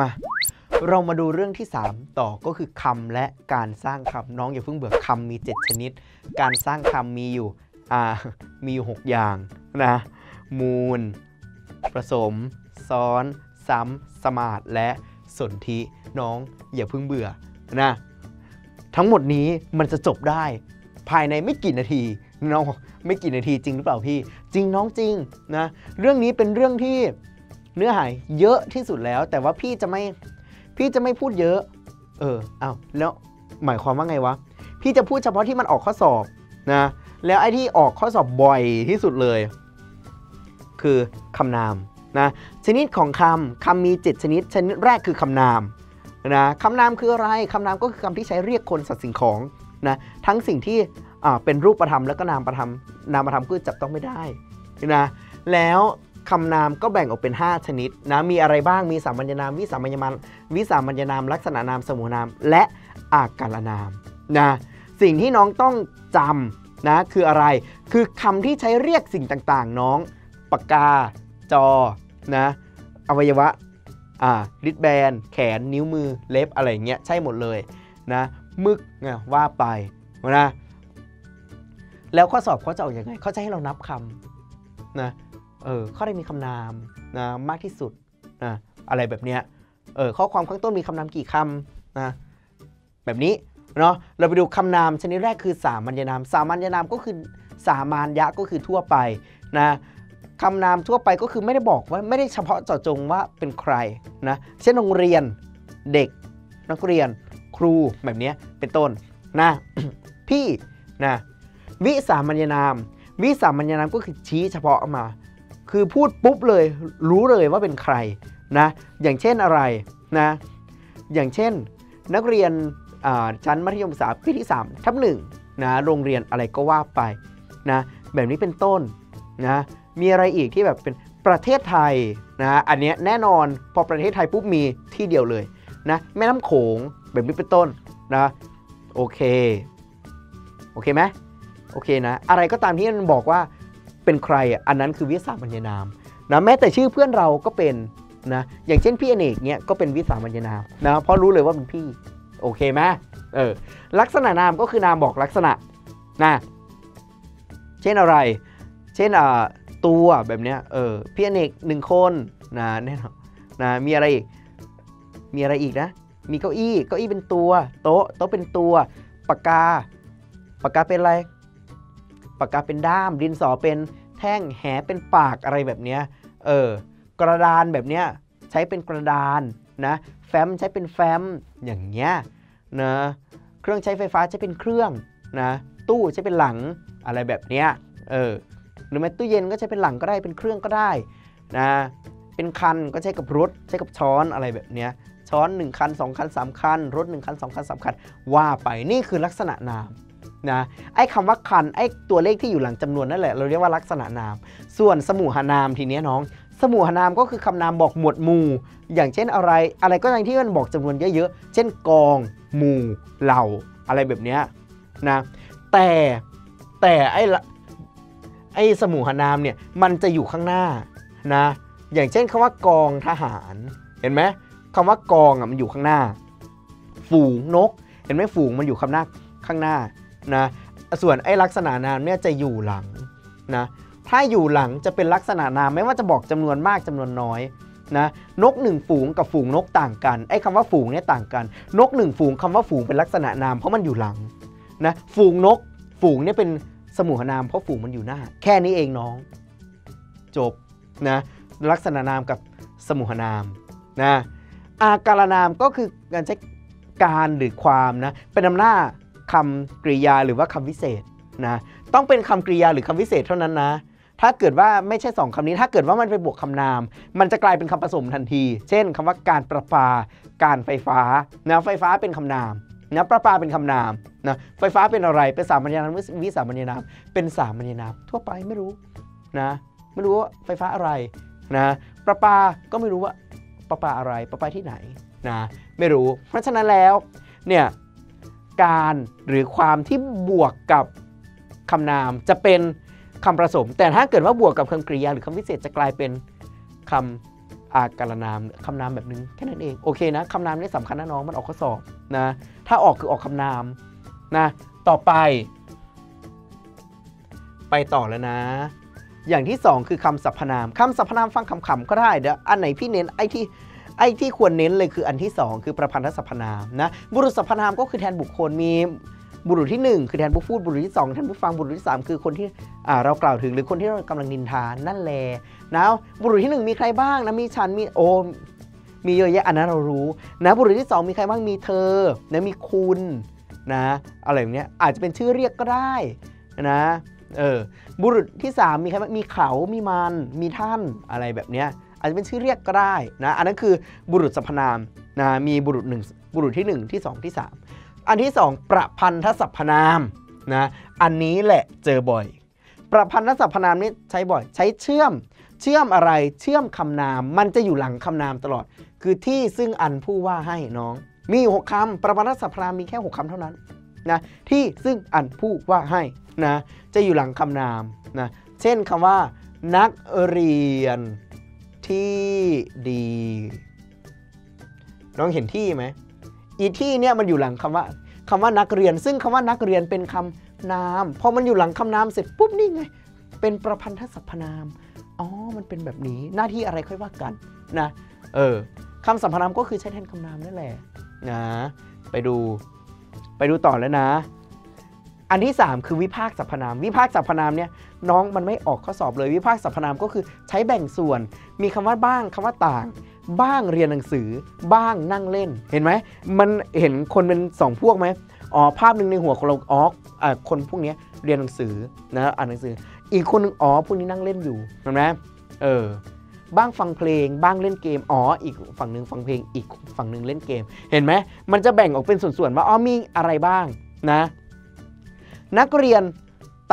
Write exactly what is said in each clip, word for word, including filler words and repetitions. มาเรามาดูเรื่องที่สามต่อก็คือคำและการสร้างคำน้องอย่าเพิ่งเบื่อคำมีเจ็ดชนิดการสร้างคำมีอยู่อ่ามีอยู่หกอย่างนะมูลผสมซ้อนซ้ำสมาสและสนธิน้องอย่าเพิ่งเบื่อนะทั้งหมดนี้มันจะจบได้ภายในไม่กี่นาทีน้องไม่กี่นาทีจริงหรือเปล่าพี่จริงน้องจริงนะเรื่องนี้เป็นเรื่องที่เนื้อหาเยอะที่สุดแล้วแต่ว่าพี่จะไม่พี่จะไม่พูดเยอะเอออ้าวแล้วหมายความว่าไงวะพี่จะพูดเฉพาะที่มันออกข้อสอบนะแล้วไอ้ที่ออกข้อสอบบ่อยที่สุดเลยคือคำนามนะชนิดของคำคำมีเจ็ดชนิดชนิดแรกคือคำนามนะคำนามคืออะไรคำนามก็คือคำที่ใช้เรียกคนสัตว์สิ่งของนะทั้งสิ่งที่เป็นรูปธรรมและก็นามธรรมนามธรรมคือจับต้องไม่ได้นะแล้วคำนามก็แบ่งออกเป็นห้าชนิดนะมีอะไรบ้างมีสามัญนามวิสามัญนามวิสามัญนามลักษณะนามสมุนามและอาการนามนะสิ่งที่น้องต้องจำนะคืออะไรคือคำที่ใช้เรียกสิ่งต่างๆน้องปากกาจอนะอวัยวะอ่าริดแบนแขนนิ้วมือเล็บอะไรเงี้ยใช่หมดเลยนะมึกเนี่ยว่าไปนะแล้วข้อสอบเขาจะออกยังไงเขาจะให้เรานับคำนะเออข้อใดมีคำนามนะมากที่สุดนะอะไรแบบเนี้ยเออข้อความข้างต้นมีคำนามกี่คำนะแบบนี้เนาะเราไปดูคำนามชนิดแรกคือสามัญนามสามัญนามก็คือสามัญญะก็คือทั่วไปนะคำนามทั่วไปก็คือไม่ได้บอกว่าไม่ได้เฉพาะเจาะจงว่าเป็นใครนะเช่นโรงเรียนเด็กนักเรียนครูแบบนี้เป็นต้นนะ พี่นะวิสามัญนามวิสามัญนามก็คือชี้เฉพาะมาคือพูดปุ๊บเลยรู้เลยว่าเป็นใครนะอย่างเช่นอะไรนะอย่างเช่นนักเรียนชั้นมัธยมศึกษาปีที่สามทับหนึ่งนะโรงเรียนอะไรก็ว่าไปนะแบบนี้เป็นต้นนะมีอะไรอีกที่แบบเป็นประเทศไทยนะอันนี้แน่นอนพอประเทศไทยปุ๊บมีที่เดียวเลยนะแม่น้ำโขงแบบนี้เป็นต้นนะโอเคโอเคไหมโอเคนะอะไรก็ตามที่มันบอกว่าเป็นใครอันนั้นคือวิสามัญนามนะแม้แต่ชื่อเพื่อนเราก็เป็นนะอย่างเช่นพี่อเนกเนี่ยก็เป็นวิสามัญนามนะเพราะรู้เลยว่าเป็นพี่โอเคไหมเออลักษณะนามก็คือนามบอกลักษณะนะเช่นอะไรเช่นอ่าตัวแบบเนี้ยเออพี่อเนกหนึ่งคนนะแน่นอนนะมีอะไรอีกมีอะไรอีกนะมีเก้าอี้เก้าอี้เป็นตัวโต๊ะโต๊ะเป็นตัวปากกาปากกาเป็นอะไรปากกาเป็นด้ามดินสอเป็นแท่งแหเป็นปากอะไรแบบเนี้ยเออกระดานแบบเนี้ยใช้เป็นกระดานนะแฟ้มใช้เป็นแฟ้มอย่างเงี้ยนะเครื่องใช้ไฟฟ้าใช้เป็นเครื่องนะตู้ใช้เป็นหลังอะไรแบบเนี้ยเออหรือแม้ตู้เย็นก็ใช้เป็นหลังก็ได้เป็นเครื่องก็ได้นะเป็นคันก็ใช้กับรถใช้กับช้อนอะไรแบบเนี้ยช้อนหนึ่งคันสองคันสามคันรถหนึ่งคันสองคันสามคันว่าไปนี่คือลักษณะนามนะไอ้คำว่าคันไอ้ตัวเลขที่อยู่หลังจำนวนนั่นแหละเราเรียกว่าลักษณะนามส่วนสมุหนามทีเนี้ยน้องสมุหนามก็คือคำนามบอกหมวดหมู่อย่างเช่นอะไรอะไรก็อย่างที่มันบอกจำนวนเยอะๆเช่นกองหมู่เหล่าอะไรแบบเนี้ยนะแต่แต่ไอ้ไอ้สมุหนามเนี่ยมันจะอยู่ข้างหน้านะอย่างเช่นคำว่ากองทหารเห็นไหมคำว่ากองอ่ะมันอยู่ข้างหน้าฝูงนกเห็นไหมฝูงมันอยู่ข้างหน้าข้างหน้านะส่วนไอ้ลักษณะนามเนี่ยจะอยู่หลังนะถ้าอยู่หลังจะเป็นลักษณะนามไม่ว่าจะบอกจำนวนมากจำนวนน้อยนะนกหนึ่งฝูงกับฝูงนกต่างกันไอ้คำว่าฝูงเนี่ยต่างกันนกหนึ่งฝูงคำว่าฝูงเป็นลักษณะนามเพราะมันอยู่หลังนะฝูงนกฝูงเนี่ยเป็นสมุหนามเพราะฝูงมันอยู่หน้าแค่นี้เองน้องจบนะลักษณะนามกับสมุหนามนะอาการนามก็คือการใช้การหรือความนะเป็นอำนาจคำกริยาหรือว่าคำวิเศษนะต้องเป็นคำกริยาหรือคำวิเศษเท่านั้นนะถ้าเกิดว่าไม่ใช่สองคำนี้ถ้าเกิดว่ามันไปบวกคำนามมันจะกลายเป็นคำผสมทันทีเช่นคำว่าการประปาการไฟฟ้านะไฟฟ้าเป็นคำนามนะประปาเป็นคำนามนะไฟฟ้าเป็นอะไรเป็นสามัญนามวิสามัญนามเป็นสามัญนามทั่วไปไม่รู้นะไม่รู้ว่าไฟฟ้าอะไรนะประปาก็ไม่รู้ว่าประปาอะไรประปาที่ไหนนะไม่รู้เพราะฉะนั้นแล้วเนี่ยการหรือความที่บวกกับคำนามจะเป็น คำผสมแต่ถ้าเกิดว่าบวกกับคำกริยาหรือคำวิเศษจะกลายเป็นคำอาการนามคำนามแบบนึงแค่นั้นเองโอเคนะคำนามนี่สำคัญนะน้องมันออกข้อสอบนะถ้าออกคือออกคำนามนะต่อไปไปต่อแล้วนะอย่างที่สองคือคำสรรพนามคำสรรพนามฟังคำๆก็ได้เดี๋ยวอันไหนพี่เน้นไอ้ที่ไอ้ที่ควรเน้นเลยคืออันที่สองคือประพันธสรรพนามนะบุรุษสรรพนามก็คือแทนบุคคลมีบุรุษที่หนึ่งคือแทนผู้พูดบุรุษที่สองแทนผู้ฟังบุรุษที่สามคือคนที่เรากล่าวถึงหรือคนที่เรากำลังนินทานั่นแหละนะบุรุษที่หนึ่งมีใครบ้างนะมีฉันมีโอมมีเยอะแยะอันนั้นเรารู้นะบุรุษที่สองมีใครบ้างมีเธอนะมีคุณนะอะไรอย่างเงี้ยอาจจะเป็นชื่อเรียกก็ได้นะเออบุรุษที่สามมีใครบ้างมีเขามีมันมีท่านอะไรแบบเนี้ยอาจจะเป็นชื่อเรียกก็ได้นะอันนั้นคือบุรุษสรรพนามนะมีบุรุษหนึ่งบุรุษที่หนึ่งที่สองที่สามอันที่สองประพันธสรรพนามนะอันนี้แหละเจอบ่อยประพันธสรรพนามนี่ใช้บ่อยใช้เชื่อมเชื่อมอะไรเชื่อมคำนามมันจะอยู่หลังคำนามตลอดคือที่ซึ่งอันผู้ว่าให้น้องมีอยู่หกคำประพันธสรรพนามมีแค่หกคำเท่านั้นนะที่ซึ่งอันผู้ว่าให้นะจะอยู่หลังคำนามนะเช่นคำว่านักเรียนที่ดีน้องเห็นที่ไหมอีที่เนี่ยมันอยู่หลังคำว่าคำว่านักเรียนซึ่งคำว่านักเรียนเป็นคำนามพอมันอยู่หลังคำนามเสร็จปุ๊บนี่ไงเป็นประพันธสรรพนามอ๋อมันเป็นแบบนี้หน้าที่อะไรค่อยว่ากันนะเออคำสรรพนามก็คือใช้แทนคำนามนั่นแหละนะไปดูไปดูต่อแล้วนะอันที่สามคือวิพากษ์สรรพนามวิพากษ์สรรพนามเนี่ยน้องมันไม่ออกข้อสอบเลยวิพากษ์สรรพนามก็คือใช้แบ่งส่วนมีคำว่าบ้างคำว่าต่างบ้างเรียนหนังสือบ้างนั่งเล่นเห็นไหมมันเห็นคนเป็นสองพวกไหมอ๋อภาพหนึ่งในหัวของเราอ๋อคนพวกนี้เรียนหนังสือนะอ่านหนังสืออีกคนนึงอ๋อพวกนี้นั่งเล่นอยู่เห็นไหมเออบ้างฟังเพลงบ้างเล่นเกมอ๋ออีกฝั่งหนึ่งฟังเพลงอีกฝั่งหนึ่งเล่นเกมเห็นไหมมันจะแบ่งออกเป็นส่วนๆว่าอ๋อมีอะไรบ้างนะนักเรียน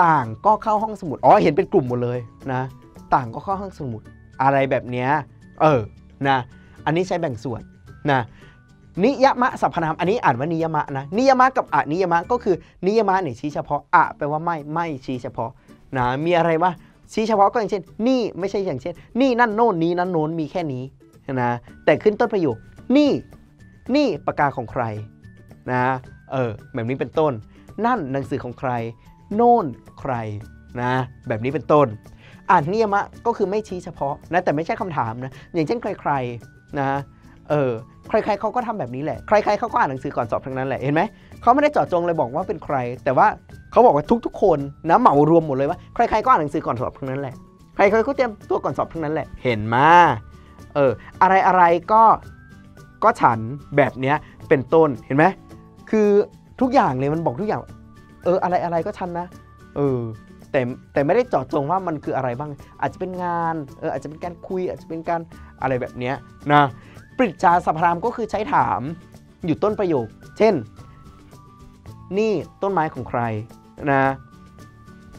ต่างก็เข้าห้องสมุดอ๋อเห็นเป็นกลุ่มหมดเลยนะต่างก็เข้าห้องสมุดอะไรแบบเนี้ยเออนะอันนี้ใช้แบ่งส่วนนะนิยมะสรรพนามอันนี้อ่านว่านิยมะนะนิยมะกับอนิยมะก็คือนิยมะเนี่ยชี้เฉพาะอะแปลว่าไม่ไม่ชี้เฉพาะนะมีอะไรวะชี้เฉพาะก็อย่างเช่นนี่ไม่ใช่อย่างเช่นนี่นั่นโน่นนี้นั่นโน้นมีแค่นี้นะแต่ขึ้นต้นประโยคนี่นี่ปากกาของใครนะเออแบบนี้เป็นต้นนั่นหนังสือของใครโน่นใครนะแบบนี้เป็นต้นอ่านนิยมะก็คือไม่ชี้เฉพาะนะแต่ไม่ใช่คำถามนะอย่างเช่นใครๆนะเออใครๆเขาก็ทำแบบนี้แหละใครๆเขาก็อ่านหนังสือก่อนสอบทั้งนั้นแหละเห็นไหมเขาไม่ได้เจาะจงเลยบอกว่าเป็นใครแต่ว่าเขาบอกว่าทุกๆคนนะเหมารวมหมดเลยว่าใครๆก็อ่านหนังสือก่อนสอบทั้งนั้นแหละใครๆก็เตรียมตัวก่อนสอบทั้งนั้นแหละเห็นมาเอออะไรอะไรก็ก็ฉันแบบเนี้ยเป็นต้นเห็นไหมคือทุกอย่างเลยมันบอกทุกอย่างเอออะไรอะไรก็ฉันนะเออแต่แต่ไม่ได้เจาะจงว่ามันคืออะไรบ้างอาจจะเป็นงานเอออาจจะเป็นการคุยอาจจะเป็นการอะไรแบบเนี้ยนะปริชาสรรพนามก็คือใช้ถามอยู่ต้นประโยคเช่นนี่ต้นไม้ของใครนะ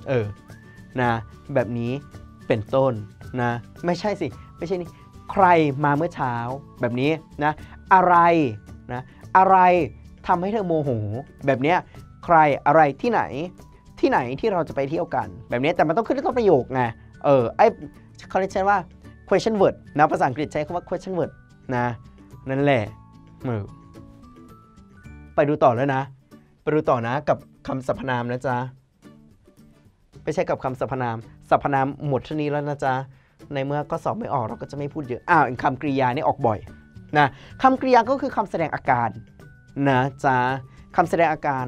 เออนะแบบนี้เป็นต้นนะไม่ใช่สิไม่ใช่นี่ใครมาเมื่อเช้าแบบนี้นะอะไรนะอะไรทำให้เธอโมโหแบบนี้ใครอะไรที่ไหนที่ไหนที่เราจะไปเที่ยวกันแบบนี้แต่มันต้องขึ้นต้นประโยคไงเออไอเขาเรียกว่า question word นะภาษาอังกฤษใช้คำว่า question word นะนั่นแหละไปดูต่อแล้วนะไปดูต่อนะกับคำสรรพนามนะจ๊ะไม่ใช่กับคำสรรพนามสรรพนามหมดชนิดแล้วนะจ๊ะในเมื่อก็สอบไม่ออกเราก็จะไม่พูดเยอะอ้าวคำกริยานี่ออกบ่อยนะคำกริยาก็คือคำแสดงอาการนะจ๊ะคำแสดงอาการ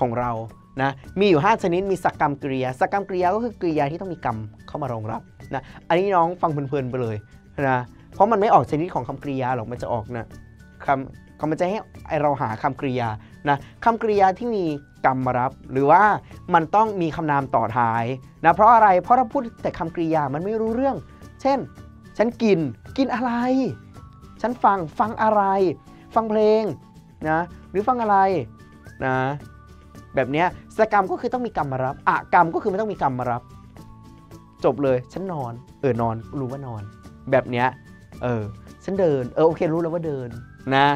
ของเรานะมีอยู่ห้าชนิดมีสักกรรมกริยาสักกรรมกริยาก็คือกริยาที่ต้องมีกรรมเข้ามารองรับนะอันนี้น้องฟังเพลินๆไปเลยนะเพราะมันไม่ออกชนิดของคำกริยาหรอกมันจะออกนะคำเขามันจะให้เราหาคำกริยานะคำกริยาที่มีกรรมมารับหรือว่ามันต้องมีคำนามต่อท้ายนะเพราะอะไรเพราะเราพูดแต่คำกริยามันไม่รู้เรื่องเช่นฉันกินกินอะไรฉันฟังฟังอะไรฟังเพลงนะหรือฟังอะไรนะแบบเนี้ยสกรรมก็คือต้องมีกรรมมารับอะกรรมก็คือไม่ต้องมีกรรมมารับจบเลยฉันนอนเออนอนรู้ว่านอนแบบเนี้ยเออฉันเดินเออโอเครู้แล้วว่าเดินนะ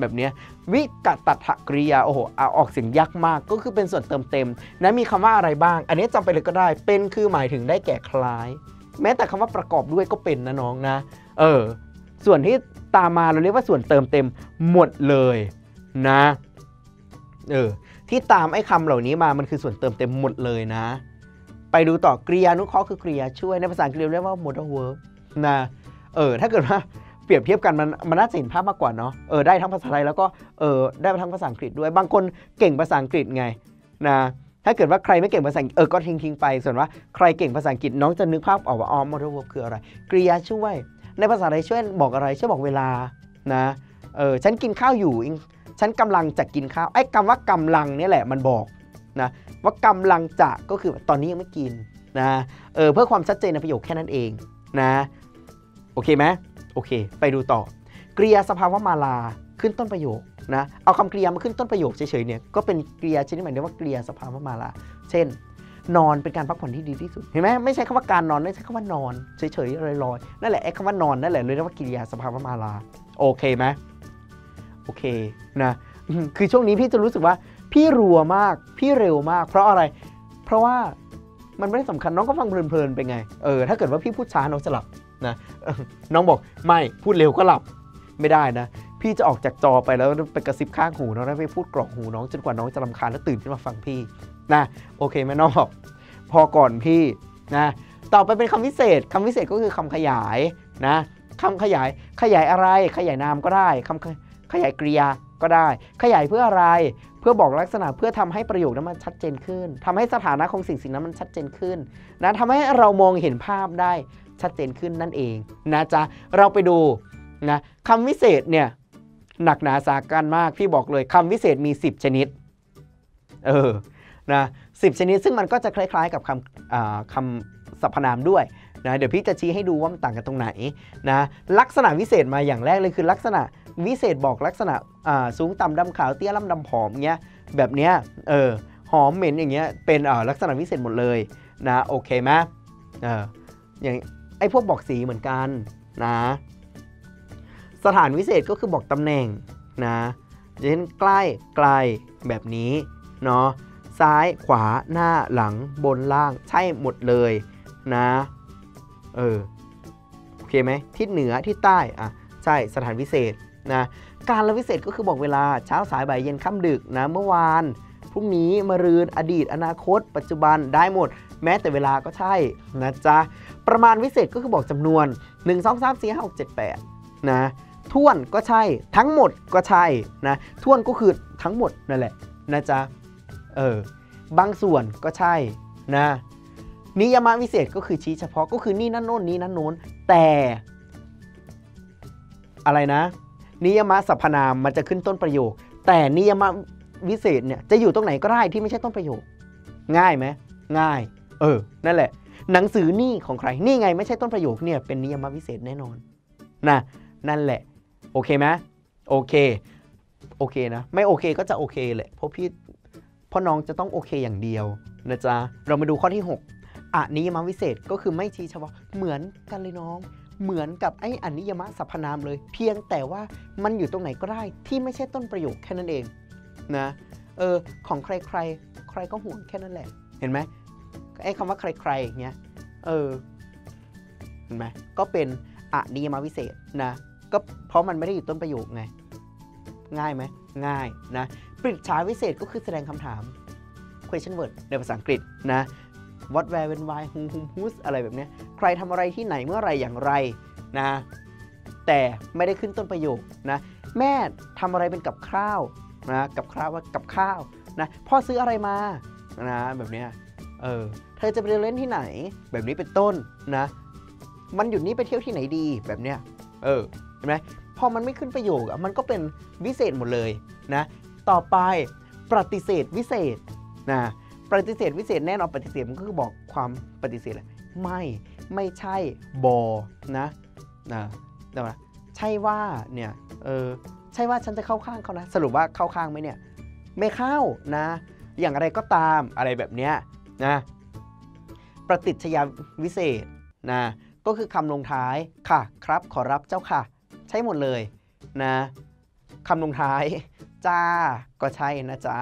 แบบนี้วิกตถกริยาโอ้โหเอาออกเสียงยากมากก็คือเป็นส่วนเติมเต็มนะมีคำว่าอะไรบ้างอันนี้จำไปเลยก็ได้เป็นคือหมายถึงได้แก่คล้ายแม้แต่คำว่าประกอบด้วยก็เป็นนะน้องนะเออส่วนที่ตามมาเราเรียกว่าส่วนเติมเต็มหมดเลยนะเออที่ตามไอ้คำเหล่านี้มามันคือส่วนเติมเต็มหมดเลยนะไปดูต่อกริยานุเคราะห์คือกริยาช่วยในภาษาอังกฤษเรียกว่า modal verb นะเออถ้าเกิดว่าเปรียบเทียบกันมันมันน่าจะเห็นภาพมากกว่าเนาะเออได้ทั้งภาษาไทยแล้วก็เออได้ทั้งภาษาอังกฤษด้วยบางคนเก่งภาษาอังกฤษไงนะถ้าเกิดว่าใครไม่เก่งภาษาอังกฤษเออก็ทิ้งทิ้งไปส่วนว่าใครเก่งภาษาอังกฤษน้องจะนึกภาพออกว่าอ๋อ modal verb คืออะไรกริยาช่วยในภาษาไทยช่วยบอกอะไรช่วยบอกเวลานะเออฉันกินข้าวอยู่ฉันกำลังจะกินข้าวไอ้คำว่ากำลังเนี่ยแหละมันบอกนะว่ากำลังจะก็คือตอนนี้ยังไม่กินนะเออเพื่อความชัดเจนในประโยคแค่นั้นเองนะโอเคไหมโอเคไปดูต่อกริยาสภาวะมาลาขึ้นต้นประโยคนะเอาคำกริยามาขึ้นต้นประโยคเฉยๆเนี่ยก็เป็นกริยาชนิดหมายถึงว่ากริยาสภาวะมาลาเช่นนอนเป็นการพักผ่อนที่ดีที่สุดเห็นไหมไม่ใช่คำว่าการนอนไม่ใช่คำว่านอนเฉยๆลอยๆนั่นแหละไอ้คำว่านอนนั่นแหละเลยเรียกว่ากริยาสภาวะมาลาโอเคไหมโอเคนะคือช่วงนี้พี่จะรู้สึกว่าพี่รัวมากพี่เร็วมากเพราะอะไรเพราะว่ามันไม่ได้สำคัญน้องก็ฟังเพลินๆไปไงเออถ้าเกิดว่าพี่พูดช้าน้องจะหลับนะน้องบอกไม่พูดเร็วก็หลับไม่ได้นะพี่จะออกจากจอไปแล้วไปกระซิบข้างหูน้องแล้วไปพูดกรอกหูน้องจนกว่าน้องจะรำคาญแล้วตื่นขึ้นมาฟังพี่นะโอเคไหมน้องพอก่อนพี่นะต่อไปเป็นคำพิเศษคำพิเศษก็คือคำขยายนะคำขยายขยายอะไรขยายนามก็ได้คำขยายกริยาก็ได้ขยายเพื่ออะไรเพื่อบอกลักษณะเพื่อทำให้ประโยคนั้นมันชัดเจนขึ้นทำให้สถานะของสิ่งสิ่งนั้นมันชัดเจนขึ้นนะทำให้เรามองเห็นภาพได้ชัดเจนขึ้นนั่นเองนะจ๊ะเราไปดูนะคำวิเศษเนี่ยหนักหนาสาการมากพี่บอกเลยคำวิเศษมีสิบชนิดเออนะสิบชนิดซึ่งมันก็จะคล้ายๆกับคำคำสรรพนามด้วยนะเดี๋ยวพี่จะชี้ให้ดูว่ามันต่างกันตรงไหนนะลักษณะวิเศษมาอย่างแรกเลยคือลักษณะวิเศษบอกลักษณะสูงต่ำดำขาวเตี้ยล่ำดำผอมเงี้ยแบบเนี้ยเออหอมเหม็นอย่างเงี้ยเป็นลักษณะวิเศษหมดเลยนะโอเคไหมเอออย่างไอ้พวกบอกสีเหมือนกันนะสถานวิเศษก็คือบอกตำแหน่งนะเช่นใกล้ไกลแบบนี้เนาะซ้ายขวาหน้าหลังบนล่างใช่หมดเลยนะเออโอเคไหมทิศเหนือทิศใต้อ่ะใช่สถานวิเศษนะการละวิเศษก็คือบอกเวลาเช้าสายบ่ายเย็นค่ำดึกนะเมื่อวานพรุ่งนี้มะรืนอดีตอนาคตปัจจุบันได้หมดแม้แต่เวลาก็ใช่นะจ๊ะประมาณวิเศษก็คือบอกจำนวนหนึ่ง สอง สาม สี่ ห้า หก เจ็ด แปดนะท่วนก็ใช่ทั้งหมดก็ใช่นะท่วนก็คือทั้งหมดนั่นแหละนะจ๊ะเออบางส่วนก็ใช่นะนิยามวิเศษก็คือชี้เฉพาะก็คือนี่นั่นโน้นนี้นั่นโน้นแต่อะไรนะนิยามสรรพนามมันจะขึ้นต้นประโยคแต่นิยามวิเศษเนี่ยจะอยู่ตรงไหนก็ได้ที่ไม่ใช่ต้นประโยคง่ายไหมง่ายเออนั่นแหละหนังสือนี่ของใครนี่ไงไม่ใช่ต้นประโยคเนี่ยเป็นนิยามวิเศษแน่นอนนะนั่นแหละโอเคไหมโอเคโอเคนะไม่โอเคก็จะโอเคแหละเพราะพี่พ่อน้องจะต้องโอเคอย่างเดียวนะจ๊ะเรามาดูข้อที่หกอนิยามวิเศษก็คือไม่ชี้เฉพาะเหมือนกันเลยน้องเหมือนกับไอ้อนิยามสรรพนามเลยเพียงแต่ว่ามันอยู่ตรงไหนก็ได้ที่ไม่ใช่ต้นประโยคแค่นั้นเองนะเออของใครใครใครก็ห่วงแค่นั้นแหละเห็นไหมไอ้คำว่าใครใครอย่างเงี้ยเออเห็นไหมก็เป็นอนิยามวิเศษนะก็เพราะมันไม่ได้อยู่ต้นประโยคไงง่ายไหมง่ายนะปริศนาวิเศษก็คือแสดงคำถาม question word ในภาษาอังกฤษนะ what where when why who whom whose อะไรแบบนี้ใครทำอะไรที่ไหนเมื่อไรอย่างไรนะแต่ไม่ได้ขึ้นต้นประโยคนะแม่ทำอะไรเป็นกับข้าวนะกับข้าวว่ากับข้าวนะพ่อซื้ออะไรมานะแบบนี้เออเธอจะไปเล่นที่ไหนแบบนี้เป็นต้นนะมันหยุดนี้ไปเที่ยวที่ไหนดีแบบเนี้ยเออเห็นไหมพอมันไม่ขึ้นประโยคมันก็เป็นวิเศษหมดเลยนะต่อไปปฏิเสธวิเศษนะปฏิเสธวิเศษแน่นอนปฏิเสธมันก็คือบอกความปฏิเสธแหละไม่ไม่ใช่บอนะนะเดี๋ยวนะใช่ว่าเนี่ยเออใช่ว่าฉันจะเข้าข้างเขานะสรุปว่าเข้าข้างไหมเนี่ยไม่เข้านะอย่างไรก็ตามอะไรแบบเนี้ยนะปฏิจจยวิเศษนะก็คือคำลงท้ายค่ะครับขอรับเจ้าค่ะใช่หมดเลยนะ คำลงท้ายจ้าก็ใช่นะจ๊ะ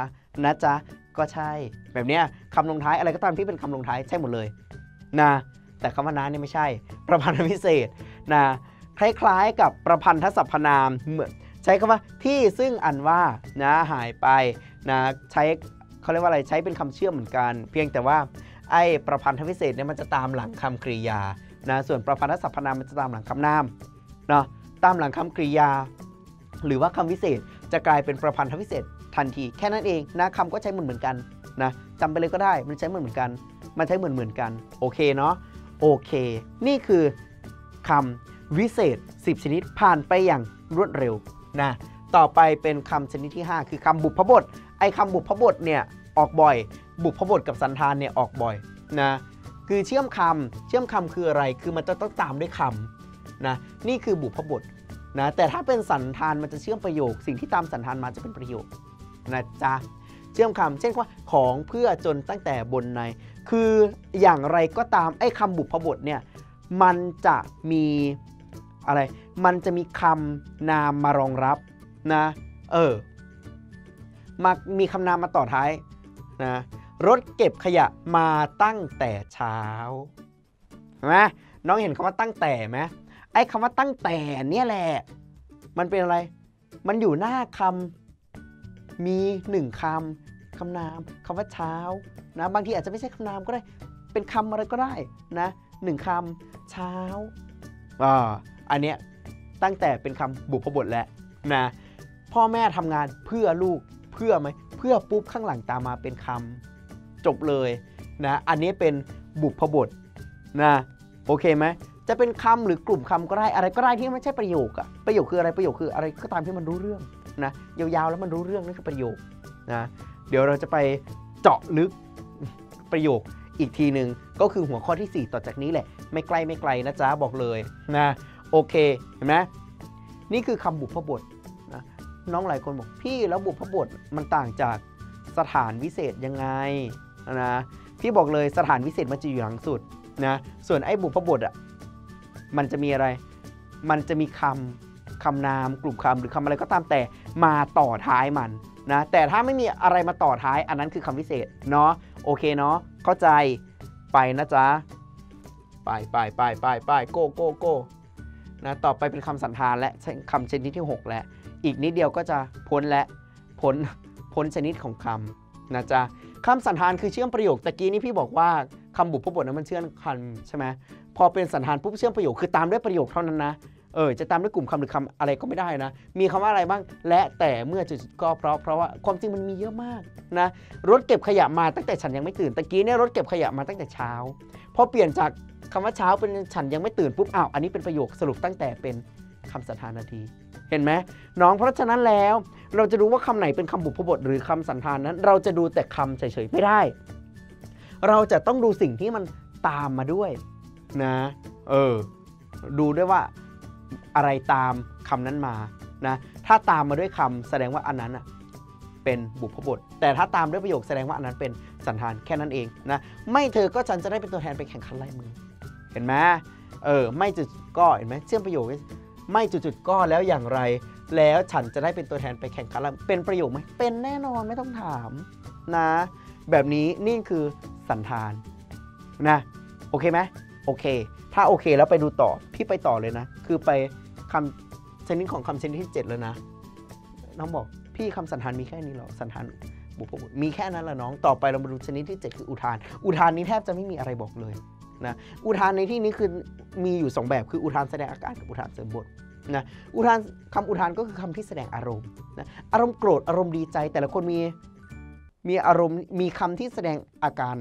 นะจ๊ะก็ใช่แบบเนี้ยคำลงท้ายอะไรก็ตามที่เป็นคำลงท้ายใช่หมดเลยนะแต่คำว่าน้าเนี่ยไม่ใช่ประพันธพิเศษนะคล้ายๆกับประพันธสรรพนามเหมือนใช้คำว่าที่ซึ่งอันว่านะหายไปนะใช้เขาเรียกว่าอะไรใช้เป็นคำเชื่อมเหมือนกันเพียงแต่ว่าไอ้ประพันธพิเศษเนี่ยมันจะตามหลังคำกริยานะส่วนประพันธสรรพนามมันจะตามหลังคำนามเนาะตามหลังคำกริยาหรือว่าคำวิเศษจะกลายเป็นประพันธพิเศษทันทีแค่นั้นเองนะคำก็ใช้เหมือนเหมือนกันนะจำไปเลยก็ได้มันใช้เหมือนเหมือนกันมันใช้เหมือนเหมือนกันโอเคเนาะโอเคนี่คือคำวิเศษสิบชนิดผ่านไปอย่างรวดเร็วนะต่อไปเป็นคำชนิดที่ห้าคือคำบุพบทไอ้คำบุพบทเนี่ยออกบ่อยบุพบทกับสันธานเนี่ยออกบ่อยนะคือเชื่อมคำเชื่อมคำคืออะไรคือมันจะต้องตามด้วยคำนะนี่คือบุพบทนะแต่ถ้าเป็นสันธานมันจะเชื่อมประโยคสิ่งที่ตามสันธานมาจะเป็นประโยคนะจ๊ะเชื่อมคำเช่นว่าของเพื่อจนตั้งแต่บนในคืออย่างไรก็ตามไอ้คำบุพบทเนี่ยมันจะมีอะไรมันจะมีคำนามมารองรับนะเออมามีคำนามมาต่อท้ายนะรถเก็บขยะมาตั้งแต่เช้านะน้องเห็นคำว่าตั้งแต่ไหมไอ้คำว่าตั้งแต่เนี่ยแหละมันเป็นอะไรมันอยู่หน้าคำมีหนึ่งคำคำนามคำว่าเช้านะบางทีอาจจะไม่ใช่คำนามก็ได้เป็นคำอะไรก็ได้นะหนึ่งคำเช้าอ่าอันเนี้ยตั้งแต่เป็นคำบุพบทแล้วนะพ่อแม่ทำงานเพื่อลูกเพื่อไหมเพื่อปุ๊บข้างหลังตามมาเป็นคำจบเลยนะอันนี้เป็นบุพบทนะโอเคไหมจะเป็นคำหรือกลุ่มคำก็ได้อะไรก็ได้ที่ไม่ใช่ประโยคอะประโยคคืออะไรประโยคคืออะไรก็ตามที่มันรู้เรื่องนะยาวๆแล้วมันรู้เรื่องนั่นคือประโยคนะเดี๋ยวเราจะไปเจาะลึกประโยคอีกทีหนึ่งก็คือหัวข้อที่สี่ต่อจากนี้แหละไม่ไกลไม่ไกลนะจ๊ะบอกเลยนะโอเคเห็นไหมนี่คือคำบุพบทนะน้องหลายคนบอกพี่แล้วบุพบทมันต่างจากสถานวิเศษยังไงนะพี่บอกเลยสถานวิเศษมันจะอยู่หลังสุดนะส่วนไอ้บุพบทอะมันจะมีอะไรมันจะมีคำคำนามกลุ่มคำหรือคำอะไรก็ตามแต่มาต่อท้ายมันนะแต่ถ้าไม่มีอะไรมาต่อท้ายอันนั้นคือคำวิเศษเนาะโอเคเนาะเข้าใจไปนะจ๊ะไปไปไปไปไปโก้โก้โก้นะต่อไปเป็นคำสันธานและคำชนิดที่หกและอีกนิดเดียวก็จะพ้นและพ้นพ้นชนิดของคำนะจ๊ะคำสันธานคือเชื่อมประโยคตะกี้นี่พี่บอกว่าคำบุพบทนั้นมันเชื่อมคำใช่ไหมพอเป็นสันธานปุ๊บเชื่อมประโยคคือตามด้วยประโยคเท่านั้นนะเออจะตามด้วยกลุ่มคำหรือคำอะไรก็ไม่ได้นะมีคำว่าอะไรบ้างและแต่เมื่อจุดก็เพราะเพราะว่าความจริงมันมีเยอะมากนะรถเก็บขยะมาตั้งแต่ฉันยังไม่ตื่นตะกี้เนี่ยรถเก็บขยะมาตั้งแต่เช้าพอเปลี่ยนจากคำว่าเช้าเป็นฉันยังไม่ตื่นปุ๊บอ้าวอันนี้เป็นประโยคสรุปตั้งแต่เป็นคำสันธานทันทีเห็นไหมน้องเพราะฉะนั้นแล้วเราจะรู้ว่าคำไหนเป็นคำบุพบทหรือคำสันธานนั้นเราจะดูแต่คำเฉยๆไม่ได้เราจะต้องดูสิ่งที่มันตามมาด้วยนะเออดูด้วยว่าอะไรตามคำนั้นมานะถ้าตามมาด้วยคำแสดงว่าอันนั้นอ่ะเป็นบุพบทแต่ถ้าตามด้วยประโยคแสดงว่าอันนั้นเป็นสันธานแค่นั้นเองนะไม่เธอก็ฉันจะได้เป็นตัวแทนไปแข่งขันไล่มือเห็นไหมเออไม่จุดก็เห็นไหมเชื่อมประโยคไม่จุดๆก็แล้วอย่างไรแล้วฉันจะได้เป็นตัวแทนไปแข่งขันแล้วเป็นประโยคไหมเป็นแน่นอนไม่ต้องถามนะแบบนี้นี่คือสันธานนะโอเคไหมโอเคถ้าโอเคแล้วไปดูต่อพี่ไปต่อเลยนะคือไปคำชนิดของคำชนิดที่เจ็ดแล้วนะน้องบอกพี่คำสันธานมีแค่นี้หรอสันธานบุพบทมีแค่นั้นละน้องต่อไปเรามาดูชนิดที่เจ็ดคืออุทานอุทานนี้แทบจะไม่มีอะไรบอกเลยนะอุทานในที่นี้คือมีอยู่สองแบบคืออุทานแสดงอาการกับอุทานเสริมบทนะอุทานคำอุทานก็คือคำที่แสดงอารมณ์นะอารมณ์โกรธอารมณ์ดีใจแต่ละคนมีมีอารมณ์มีคำที่แสดงอาการ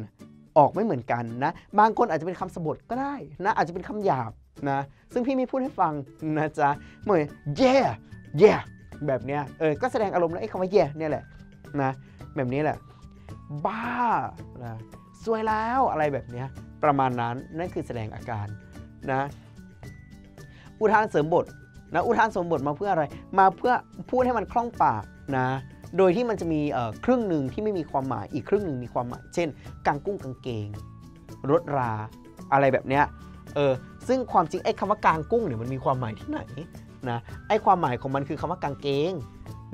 ออกไม่เหมือนกันนะบางคนอาจจะเป็นคำสบทก็ได้นะอาจจะเป็นคำหยาบนะซึ่งพี่ไม่พูดให้ฟังนะจ๊ะเหมือน yeah yeah แบบเนี้ยเออก็แสดงอารมณ์แล้วไอ้คำว่า yeah เนี่ยแหละนะแบบนี้แหละบ้านะซวยแล้วอะไรแบบเนี้ยประมาณนั้นนั่นคือแสดงอาการนะอุทานเสริมบทนะอุทานเสริมบทมาเพื่ออะไรมาเพื่อพูดให้มันคล่องปากนะโดยที่มันจะมีครึ่งหนึ่งที่ไม่มีความหมายอีกครึ่งหนึ่งมีความหมายเช่นกางกุ้งกางเกงรถราอะไรแบบเนี้ยเออซึ่งความจริงไอ้คำว่ากางกุ้งเนี่ยมันมีความหมายที่ไหน นะไอความหมายของมันคือคำว่ากางเกง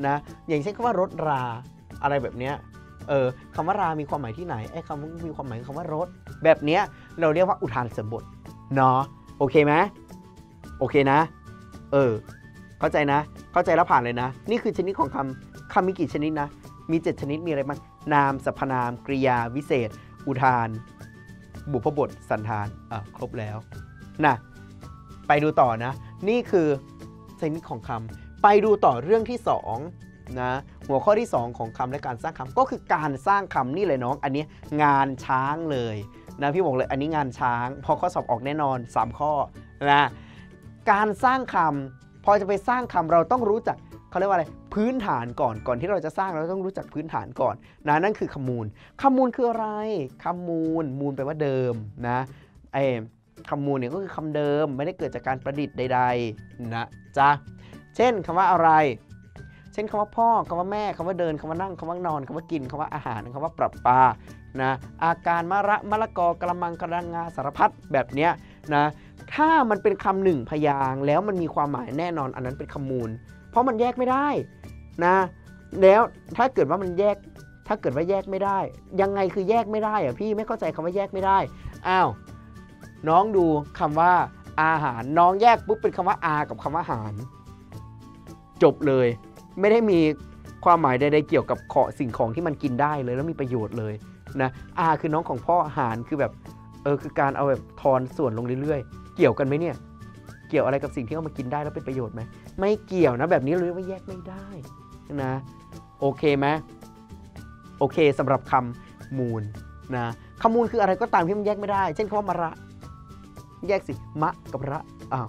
นะอย่างเช่นคำว่ารถราอะไรแบบเนี้ยเออคำว่ารามีความหมายที่ไหนไอคำมีความหมายคำว่ารถแบบเนี้ยเราเรียกว่าอุทานเสริมบทเนาะโอเคไหมโอเคนะเออเข้าใจนะเข้าใจแล้วผ่านเลยนะนี่คือชนิดของคำคำมีกี่ชนิดนะมีเจ็ดชนิดมีอะไรบ้างนามสรรพนามกริยาวิเศษอุทานบุพบทสันธานอ่ะครบแล้วนะไปดูต่อนะนี่คือชนิดของคำไปดูต่อเรื่องที่สองนะหัวข้อที่สองของคำและการสร้างคำก็คือการสร้างคำนี่เลยน้องอันนี้งานช้างเลยนะพี่บอกเลยอันนี้งานช้างพอข้อสอบออกแน่นอนสามข้อนะการสร้างคำพอจะไปสร้างคำเราต้องรู้จักเขาเรียกว่าอะไรพื้นฐานก่อนก่อนที่เราจะสร้างเราต้องรู้จักพื้นฐานก่อนนะนั่นคือคำมูลคำมูลคืออะไรคำมูลมูลแปลว่าเดิมนะไอ้คำมูลเนี่ยก็คือคำเดิมไม่ได้เกิดจากการประดิษฐ์ใดๆนะจ๊ะเช่นคำว่าอะไรเช่นคำว่าพ่อคำว่าแม่คำว่าเดินคำว่านั่งคำว่านอนคำว่ากินคำว่าอาหารคำว่าปรับปลานะอาการมะระมะละกอกระมังกระงาสารพัดแบบเนี้ยนะถ้ามันเป็นคำหนึ่งพยางค์แล้วมันมีความหมายแน่นอนอันนั้นเป็นคำมูลเพราะมันแยกไม่ได้นะแล้วถ้าเกิดว่ามันแยกถ้าเกิดว่าแยกไม่ได้ยังไงคือแยกไม่ได้อะพี่ไม่เข้าใจคำว่าแยกไม่ได้อ้าวน้องดูคำว่าอาหารน้องแยกปุ๊บเป็นคำว่าอากับคำว่าอาหารจบเลยไม่ได้มีความหมายใดๆเกี่ยวกับขอสิ่งของที่มันกินได้เลยแล้วมีประโยชน์เลยนะอาคือน้องของพ่ออาหารคือแบบเออคือการเอาแบบทอนส่วนลงเรื่อยๆเกี่ยวกันไหมเนี่ยเกี่ยวอะไรกับสิ่งที่เอามากินได้แล้วเป็นประโยชน์ไหมไม่เกี่ยวนะแบบนี้เราเรียกว่าแยกไม่ได้นะโอเคไหมโอเคสำหรับคำมูลนะคำมูลคืออะไรก็ตามที่มันแยกไม่ได้เช่นคำว่ามะระแยกสิมะกับระอ้าว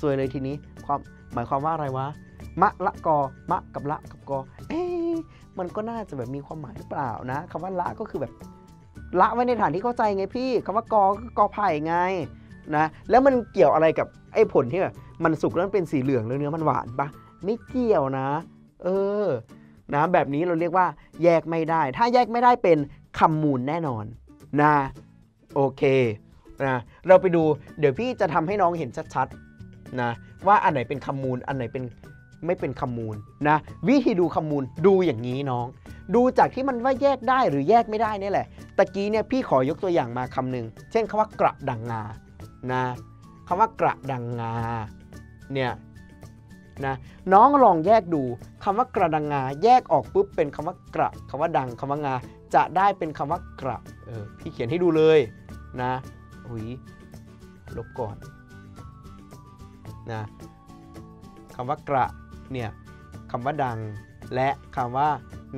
สวยเลยทีนี้ความหมายความว่าอะไรวะมะละกอมะกับละกับกอเอ๊ะมันก็น่าจะแบบมีความหมายหรือเปล่านะคำว่าละก็คือแบบละไว้ในฐานที่เข้าใจไงพี่คำว่ากอก็กอไผ่ไงนะแล้วมันเกี่ยวอะไรกับไอ้ผลที่แบบมันสุกแล้วมันเป็นสีเหลืองแล้วเนื้อมันหวานปะไม่เกี่ยวนะเออนะแบบนี้เราเรียกว่าแยกไม่ได้ถ้าแยกไม่ได้เป็นคำมูลแน่นอนนะโอเคนะเราไปดูเดี๋ยวพี่จะทำให้น้องเห็นชัดๆนะว่าอันไหนเป็นคำมูลอันไหนเป็นไม่เป็นคำมูลนะวิธีดูคำมูลดูอย่างนี้น้องดูจากที่มันว่าแยกได้หรือแยกไม่ได้นี่แหละตะกี้เนี่ยพี่ขอยกตัวอย่างมาคำหนึ่งเช่นคำว่ากระดังงานะคำว่ากระดังงาเนี่ยนะน้องลองแยกดูคำว่ากระดังงาแยกออกปุ๊บเป็นคำว่ากระคำว่าดังคำว่างาจะได้เป็นคำว่ากระเออพี่เขียนให้ดูเลยนะหุยลบก่อนนะคำว่ากระเนี่ยคำว่าดังและคำว่า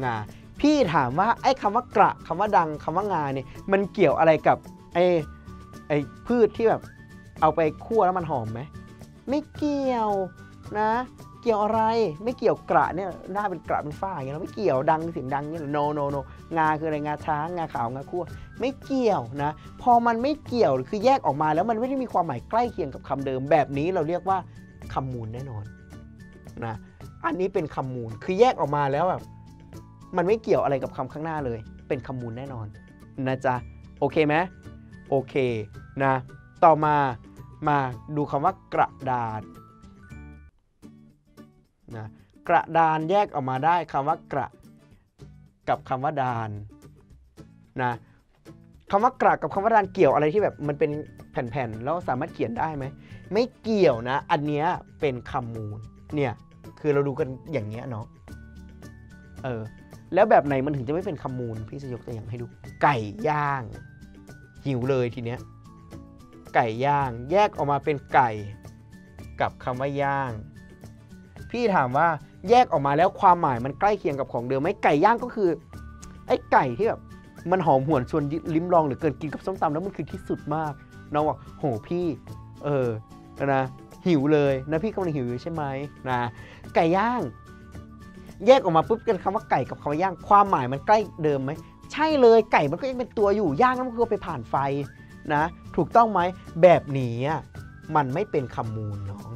งาพี่ถามว่าไอ้คำว่ากระคำว่าดังคำว่างาเนี่ยมันเกี่ยวอะไรกับไอ้ไอ้พืชที่แบบเอาไปคั่วแล้วมันหอมไหมไม่เกี่ยวนะเกี่ยวอะไรไม่เกี่ยวกระเนี่ยหน้าเป็นกระเป็นฝ้าอย่างเงี้ยเราไม่เกี่ยวดังเสียงดังเนี่ย no no no งาคืออะไรงาช้างงาขาวงาคั่วไม่เกี่ยวนะพอมันไม่เกี่ยวคือแยกออกมาแล้วมันไม่ได้มีความหมายใกล้เคียงกับคำเดิมแบบนี้เราเรียกว่าคำมูลแน่นอนนะอันนี้เป็นคำมูลคือแยกออกมาแล้วแบบมันไม่เกี่ยวอะไรกับคำข้างหน้าเลยเป็นคำมูลแน่นอนนะจ๊ะโอเคไหมโอเคนะต่อมามาดูคำว่ากระดานนะกระดานแยกออกมาได้คำว่ากระกับคำว่าดานนะคำว่ากระกับคำว่าดานเกี่ยวอะไรที่แบบมันเป็นแผ่นๆแล้วสามารถเขียนได้ไหมไม่เกี่ยวนะอันเนี้ยเป็นคำมูลเนี่ยคือเราดูกันอย่างเงี้ยเนาะเออแล้วแบบไหนมันถึงจะไม่เป็นคำมูลพี่จะยกตัวอย่างให้ดูไก่ย่างหิวเลยทีเนี้ยไก่ย่างแยกออกมาเป็นไก่กับคำว่าย่างพี่ถามว่าแยกออกมาแล้วความหมายมันใกล้เคียงกับของเดิมไหมไก่ย่างก็คือไอ้ไก่ที่แบบมันหอมหวนชวนลิ้มลองเหลือเกินกินกับส้มตำแล้วมันคือที่สุดมากน้องบอกโหพี่เออนะหิวเลยนะพี่กำลังหิวใช่ไหมนะไก่ย่างแยกออกมาปุ๊บกันคำว่าไก่กับคำว่าย่างความหมายมันใกล้เดิมไหมใช่เลยไก่มันก็ยังเป็นตัวอยู่ย่างแล้วมันก็ไปผ่านไฟนะถูกต้องไหมแบบนี้มันไม่เป็นคำมูลน้อง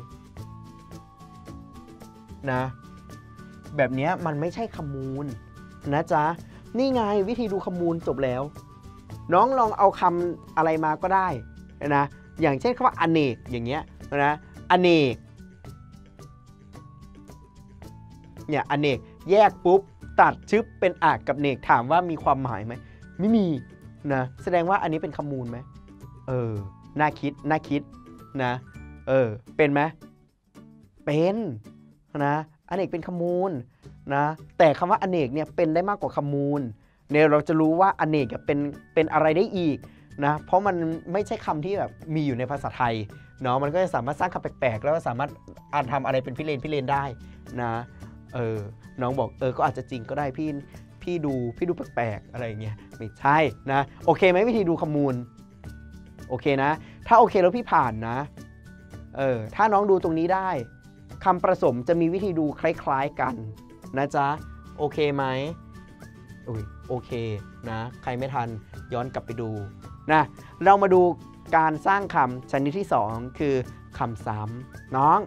นะแบบนี้มันไม่ใช่คำมูลนะจ๊ะนี่ไงวิธีดูคำมูลจบแล้วน้องลองเอาคำอะไรมาก็ได้นะอย่างเช่นคำว่าอเนกอย่างเงี้ยนะอเนก เนี่ยอเนกแยกปุ๊บตัดชึบเป็นอากกับเนกถามว่ามีความหมายไหมไม่มีนะแสดงว่าอันนี้เป็นคำมูลไหมเออน่าคิดน่าคิดนะเออเป็นไหมเป็นนะอเนกเป็นคำมูลนะแต่คำว่าอเนกเนี่ยเป็นได้มากกว่าคำมูลเนี่ยเราจะรู้ว่าอเนกเป็นเป็นอะไรได้อีกนะเพราะมันไม่ใช่คำที่แบบมีอยู่ในภาษาไทยเนาะมันก็จะสามารถสร้างคำแปลกๆแล้วก็สามารถอ่านทำอะไรเป็นพิเรนพิเรนได้นะเออน้องบอกเออก็อาจจะจริงก็ได้พี่พี่ดูพี่ดูแปลกๆอะไรเงี้ยไม่ใช่นะโอเคไหมวิธีดูคำมูลโอเคนะถ้าโอเคแล้วพี่ผ่านนะเออถ้าน้องดูตรงนี้ได้คำผสมจะมีวิธีดูคล้ายๆกันนะจ๊ะโอเคไหมอุ้ยโอเคนะใครไม่ทันย้อนกลับไปดูนะเรามาดูการสร้างคำชนิดที่สองคือคำซ้ำน้อง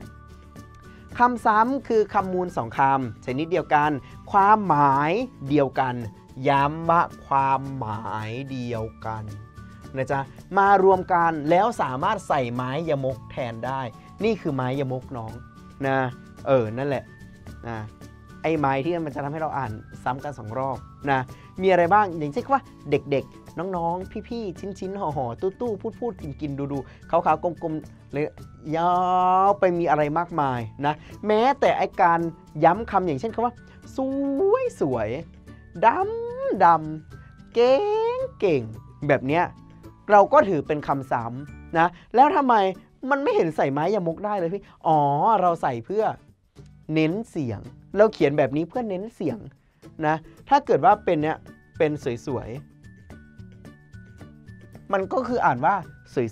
คำซ้ำคือคำมูลสองคำชนิดเดียวกันความหมายเดียวกันย้ำว่าความหมายเดียวกันนะจ๊ะมารวมกันแล้วสามารถใส่ไม้ยมกแทนได้นี่คือไม้ยมกน้องนะเออนั่นแหละนะไอ้ไม้ที่มันจะทำให้เราอ่านซ้ำกันสองรอบนะมีอะไรบ้างอย่างเช่นว่าเด็กๆน้องๆพี่ๆชิ้นๆห่อๆตู้ๆพูดๆกินๆดูๆขาวๆกลมๆเลยยาวไปมีอะไรมากมายนะแม้แต่ไอ้การย้ำคำอย่างเช่นคำว่าสวยสวยดำดำเก่งเก่งแบบเนี้ยเราก็ถือเป็นคำซ้ำนะแล้วทำไมมันไม่เห็นใส่ไม้ยมกได้เลยพี่อ๋อเราใส่เพื่อเน้นเสียงเราเขียนแบบนี้เพื่อเน้นเสียงนะถ้าเกิดว่าเป็นเนี่ยเป็นสวยๆมันก็คืออ่านว่า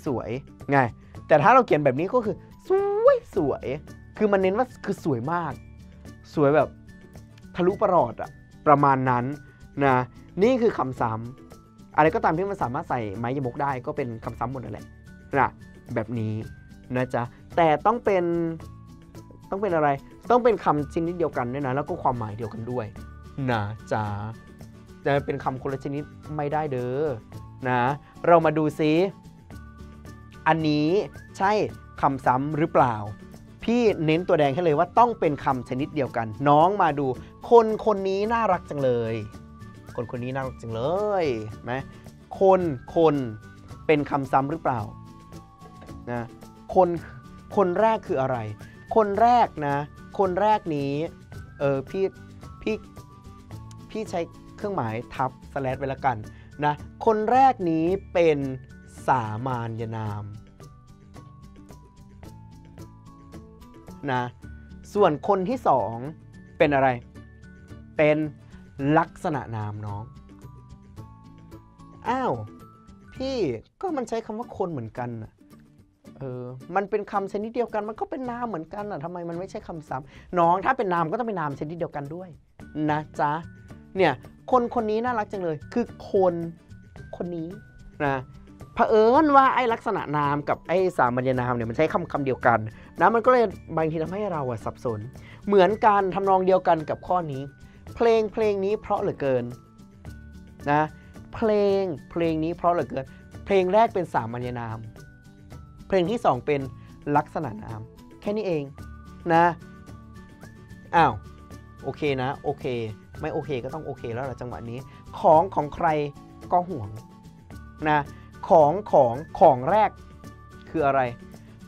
สวยๆไงแต่ถ้าเราเขียนแบบนี้ก็คือสวยสวยคือมันเน้นว่าคือสวยมากสวยแบบทะลุประหลอดอะประมาณนั้นนะนี่คือคำซ้ำอะไรก็ตามที่มันสามารถใส่ไม้ยมกได้ก็เป็นคำซ้ำหมดนั่นแหละนะแบบนี้นะจ๊ะแต่ต้องเป็นต้องเป็นอะไรต้องเป็นคำชนิดเดียวกันด้วยนะแล้วก็ความหมายเดียวกันด้วยนะจ๊ะแต่เป็นคำคนละชนิดไม่ได้เด้อนะเรามาดูซิอันนี้ใช่คำซ้ำหรือเปล่าพี่เน้นตัวแดงให้เลยว่าต้องเป็นคำชนิดเดียวกันน้องมาดูคนคนนี้น่ารักจังเลยคนคนนี้น่ารักจังเลยไหมคนคนเป็นคำซ้ำหรือเปล่านะคนคนแรกคืออะไรคนแรกนะคนแรกนี้เออพี่พี่พี่ใช้เครื่องหมายทับสแลชไว้ละกันนะคนแรกนี้เป็นสามานยนามนะส่วนคนที่สองเป็นอะไรเป็นลักษณะนามน้องอ้าวพี่ก็มันใช้คำว่าคนเหมือนกันนะเออมันเป็นคำชนิดเดียวกันมันก็เป็นนามเหมือนกันอ่ะทำไมมันไม่ใช่คำซ้ำน้องถ้าเป็นนามก็ต้องเป็นนามชนิดเดียวกันด้วยนะจ๊ะเนี่ยคนคนนี้น่ารักจังเลยคือคนคนนี้นะเผอิญว่าไอ้ลักษณะนามกับไอ้สามัญนามเนี่ยมันใช้คำคำเดียวกันนะมันก็เลยบางทีทำให้เราอะสับสนเหมือนกันทำนองเดียวกันกับข้อนี้เพลงเพลงนี้เพราะเหลือเกินนะเพลงเพลงนี้เพราะเหลือเกินเพลงแรกเป็นสามัญนามเพลงที่สองเป็นลักษณะนามแค่นี้เองนะอ้าวโอเคนะโอเคไม่โอเคก็ต้องโอเคแล้วล่ะจังหวะนี้ของของใครก็ห่วงนะของของของแรกคืออะไร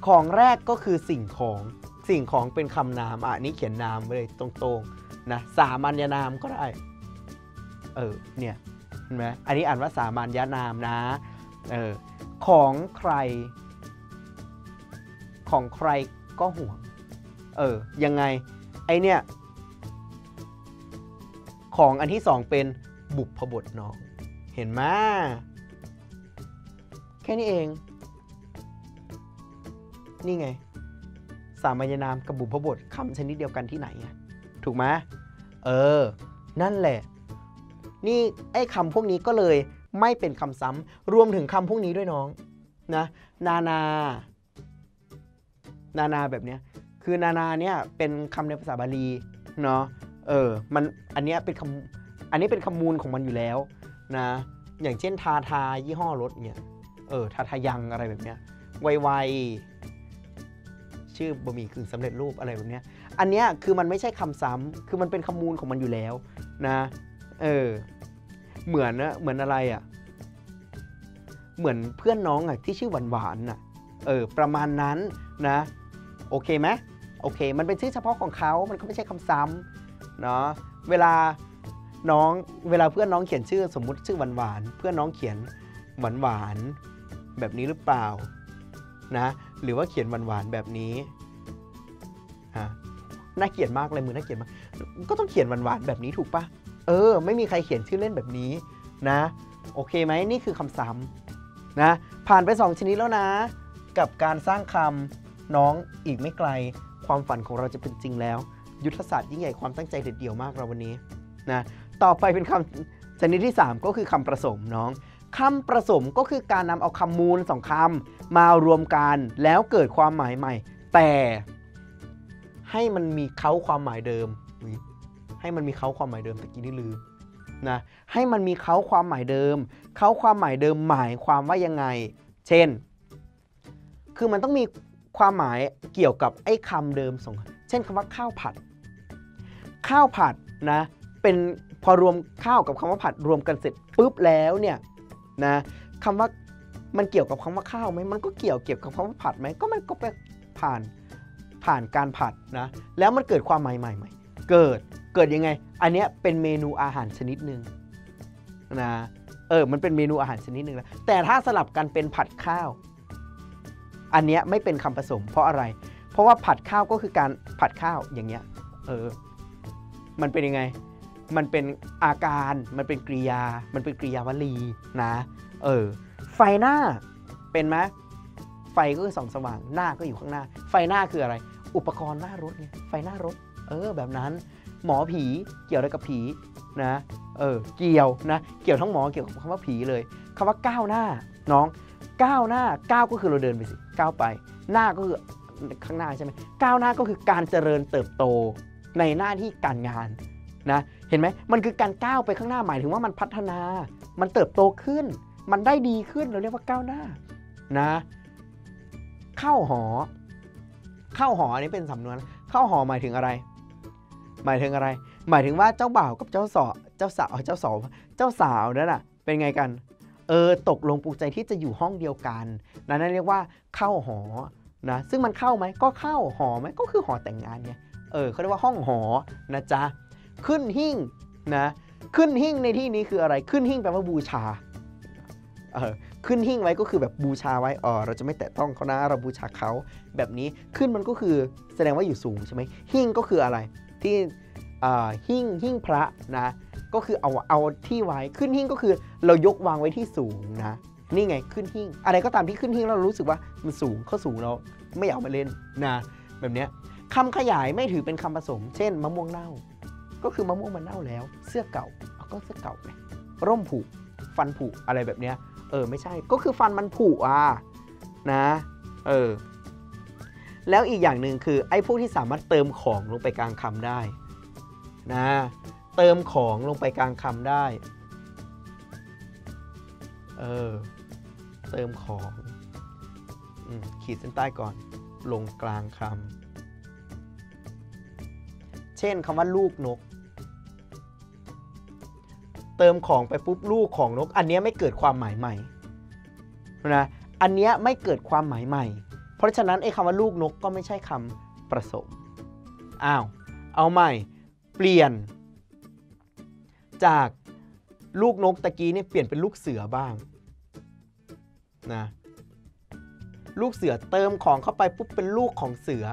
ของแรกก็คือสิ่งของสิ่งของเป็นคำนามอ่ะนี่เขียนนามไปเลยตรงๆนะสามัญนามก็ได้เออเนี่ยเห็นไหมอันนี้อ่านว่าสามัญนามนะเออของใครของใครก็ห่วงเออยังไงไอเนี่ยของอันที่สองเป็นบุพบทน้องเห็นไหมแค่นี้เองนี่ไงสามัญนามกับบุพบทคำชนิดเดียวกันที่ไหนถูกไหมเออนั่นแหละนี่ไอคำพวกนี้ก็เลยไม่เป็นคำซ้ำรวมถึงคำพวกนี้ด้วยน้องนะนานานานาแบบเนี้ยคือนานาเนี่ยเป็นคำในภาษาบาลีเนาะเออมันอันเนี้ยเป็นคำอันนี้เป็นคำมูลของมันอยู่แล้วนะอย่างเช่นทาทายี่ห้อรถเนี่ยเออทาทายังอะไรแบบเนี้ยไวไว ชื่อบะหมี่กึ่งสำเร็จรูปอะไรแบบเนี้ยอันเนี้ยคือมันไม่ใช่คำซ้ำคือมันเป็นคำมูลของมันอยู่แล้วนะเออเหมือนนะเหมือนอะไรอ่ะเหมือนเพื่อนน้องอ่ะที่ชื่อหวานหวานอ่ะเออประมาณนั้นนะโอเคไหมโอเคมันเป็นชื่อเฉพาะของเขามันก็ไม่ใช่คำซ้ำเนาะเวลาน้องเวลาเพื่อนน้องเขียนชื่อสมมุติชื่อหวานหวานเพื่อนน้องเขียนหวานหวานแบบนี้หรือเปล่านะหรือว่าเขียนหวานหวานแบบนี้ฮะน่าเกลียดมากเลยมือน่าเกลียดมากก็ต้องเขียนหวานหวานแบบนี้ถูกปะเออไม่มีใครเขียนชื่อเล่นแบบนี้นะโอเคไหมนี่คือคำซ้ำนะผ่านไปสองชนิดแล้วนะกับการสร้างคำน้องอีกไม่ไกลความฝันของเราจะเป็นจริงแล้วยุทธศาสตร์ยิ่งใหญ่ความตั้งใจเด็ดเดี่ยวมากเราวันนี้นะต่อไปเป็นคำชนิดที่สามก็คือคำผสมน้องคำผสมก็คือการนำเอาคำมูลสองคำมารวมกันแล้วเกิดความหมายใหม่แต่ให้มันมีเค้าความหมายเดิมให้มันมีเค้าความหมายเดิมตะกี้นี่ลืมนะให้มันมีเค้าความหมายเดิมเค้าความหมายเดิมหมายความว่ายังไงเช่นคือมันต้องมีความหมายเกี่ยวกับไอ้คำเดิมสองเช่นคำว่าข้าวผัดข้าวผัดนะเป็นพอรวมข้าวกับคำว่าผัดรวมกันเสร็จปุ๊บแล้วเนี่ยนะคำว่ามันเกี่ยวกับคำว่าข้าวไหมมันก็เกี่ยวเกี่ยวกับคำว่าผัดไหมก็มันก็ไปผ่านผ่านการผัดนะแล้วมันเกิดความหมายใหม่ใหม่เกิดเกิดยังไงอันเนี้ยเป็นเมนูอาหารชนิดหนึ่งนะเออมันเป็นเมนูอาหารชนิดหนึ่งแล้วแต่ถ้าสลับกันเป็นผัดข้าวอันเนี้ยไม่เป็นคำผสมเพราะอะไรเพราะว่าผัดข้าวก็คือการผัดข้าวอย่างเงี้ยเออมันเป็นยังไงมันเป็นอาการมันเป็นกริยามันเป็นกริยาวลีนะเออไฟหน้าเป็นไหมไฟก็คือส่องสว่างหน้าก็อยู่ข้างหน้าไฟหน้าคืออะไรอุปกรณ์หน้ารถไงไฟหน้ารถเออแบบนั้นหมอผีเกี่ยวอะไรกับผีนะเออเกี่ยวนะเกี่ยวทั้งหมอเกี่ยวกับคำว่าผีเลยคำว่าก้าวหน้าน้องก้าวหน้าก้าวก็คือเราเดินไปสิก้าวไปหน้าก็คือข้างหน้าใช่ไหมก้าวหน้าก็คือการเจริญเติบโตในหน้าที่การงานนะเห็นไหมมันคือการก้าวไปข้างหน้าหมายถึงว่ามันพัฒนามันเติบโตขึ้นมันได้ดีขึ้นเราเรียกว่าก้าวหน้านะเข้าหอเข้าหอนี่เป็นสำนวนเข้าหอหมายถึงอะไรหมายถึงอะไรหมายถึงว่าเจ้าบ่าวกับเจ้าสาวเจ้าสาวเจ้าสาวเจ้าสาวนั่นน่ะเป็นไงกันเออตกลงปลูกใจที่จะอยู่ห้องเดียวกันนั่นเรียกว่าเข้าหอนะซึ่งมันเข้าไหมก็เข้าหอไหมก็คือหอแต่งงานไงเออเขาเรียกว่าห้องหอนะจ๊ะขึ้นหิ้งนะขึ้นหิ้งในที่นี้คืออะไรขึ้นหิ้งแปลว่าบูชาเออขึ้นหิ้งไว้ก็คือแบบบูชาไว้อ๋อเราจะไม่แตะต้องเขานะเราบูชาเขาแบบนี้ขึ้นมันก็คือแสดงว่าอยู่สูงใช่ไหมหิ้งก็คืออะไรที่อ่าหิ้งหิ้งพระนะก็คือเอาเอาที่ไว้ขึ้นหิ้งก็คือเรายกวางไว้ที่สูงนะนี่ไงขึ้นหิ้งอะไรก็ตามที่ขึ้นหิ้งเรารู้สึกว่ามันสูงเขาสูงเราไม่อยากมาเล่นนะแบบเนี้ยคำขยายไม่ถือเป็นคำผสมเช่นมะม่วงเน่าก็คือมะม่วงมันเน่าแล้วเสื้อเก่าก็เสื้อเก่าไงร่มผุฟันผุอะไรแบบเนี้ยเออไม่ใช่ก็คือฟันมันผุอ่ะนะเออแล้วอีกอย่างหนึ่งคือไอ้พวกที่สามารถเติมของลงไปกลางคำได้นะเติมของลงไปกลางคำได้เออเติมของอืมขีดเส้นใต้ก่อนลงกลางคำเช่นคำว่าลูกนกเติมของไปปุ๊บลูกของนกอันนี้ไม่เกิดความหมายใหม่นะอันนี้ไม่เกิดความหมายใหม่เพราะฉะนั้นไอ้คำว่าลูกนกก็ไม่ใช่คำผสมอ้าวเอาใหม่เปลี่ยนจากลูกนกตะกี้นี่เปลี่ยนเป็นลูกเสือบ้างนะลูกเสือเติมของเข้าไปปุ๊บเป็นลูกของเสือ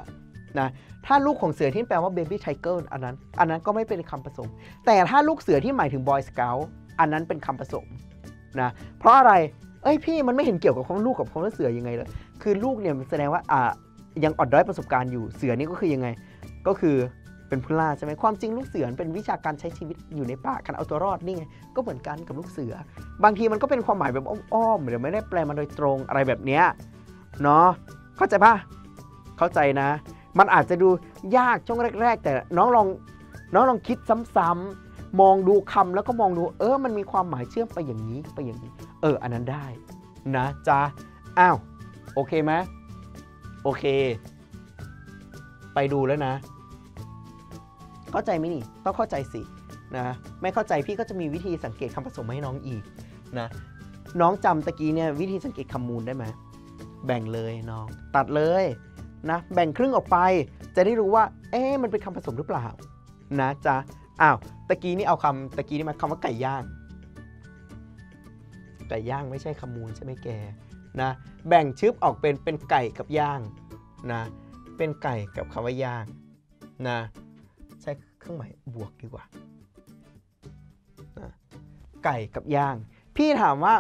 นะถ้าลูกของเสือที่แปลว่า baby tiger อันนั้นอันนั้นก็ไม่เป็นคำผสมแต่ถ้าลูกเสือที่หมายถึง boy scout อันนั้นเป็นคำผสมนะเพราะอะไรเอ้ยพี่มันไม่เห็นเกี่ยวกับคำลูกกับคำว่าเสือยังไงเลยคือลูกเนี่ยแสดงว่าอ่ายังอ่อนด้อยประสบการณ์อยู่เสือนี่ก็คือยังไงก็คือเป็นผู้ล่าใช่ไหมความจริงลูกเสือเป็นวิชาการใช้ชีวิตอยู่ในป่าการเอาตัวรอดนี่ไงก็เหมือนกันกับลูกเสือบางทีมันก็เป็นความหมายแบบอ้อมๆหรือไม่ได้แปลมาโดยตรงอะไรแบบเนี้ยเนาะเข้าใจปะเข้าใจนะมันอาจจะดูยากช่วงแรกๆแต่น้องลองน้องลองคิดซ้ำๆมองดูคำแล้วก็มองดูเออมันมีความหมายเชื่อมไปอย่างนี้ไปอย่างนี้เอออันนั้นได้นะจ๊ะอ้าวโอเคไหมโอเค ไปดูแล้วนะเข้าใจไหมนี่ต้องเข้าใจสินะไม่เข้าใจพี่ก็จะมีวิธีสังเกตคำผสมให้น้องอีกนะน้องจำตะกี้เนี่ยวิธีสังเกตคำมูลได้ไหมแบ่งเลยน้องตัดเลยนะแบ่งครึ่งออกไปจะได้รู้ว่าเอ๊ะมันเป็นคำผสมหรือเปล่านะจ๊ะอ้าวตะกี้นี่เอาคำตะกี้นี่มาคำว่าไก่ย่างไก่ย่างไม่ใช่คำมูลใช่ไหมแกนะแบ่งชืบออกเป็นเป็นไก่กับย่างนะเป็นไก่กับคำว่าย่างนะใช้เครื่องหมายบวกดีกว่านะไก่กับย่างพี่ถามว่า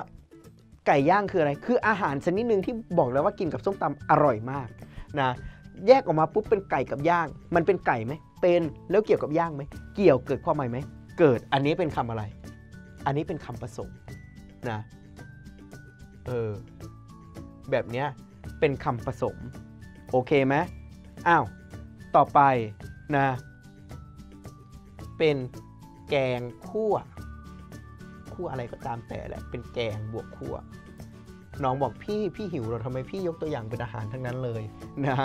ไก่ย่างคืออะไรคืออาหารชนิดหนึ่งที่บอกแล้วว่ากินกับส้มตำอร่อยมากนะแยกออกมาปุ๊บเป็นไก่กับย่างมันเป็นไก่ไหมเป็นแล้วเกี่ยวกับย่างไหมเกี่ยวเกิดความหมายไหมเกิดอันนี้เป็นคำอะไรอันนี้เป็นคำผสมนะเออแบบเนี้ยเป็นคำผสมโอเคไหมอ้าวต่อไปนะเป็นแกงคั่วคั่วอะไรก็ตามแต่แหละเป็นแกงบวกคั่วน้องบอกพี่พี่หิวเราทำไมพี่ยกตัวอย่างเป็นอาหารทั้งนั้นเลยนะ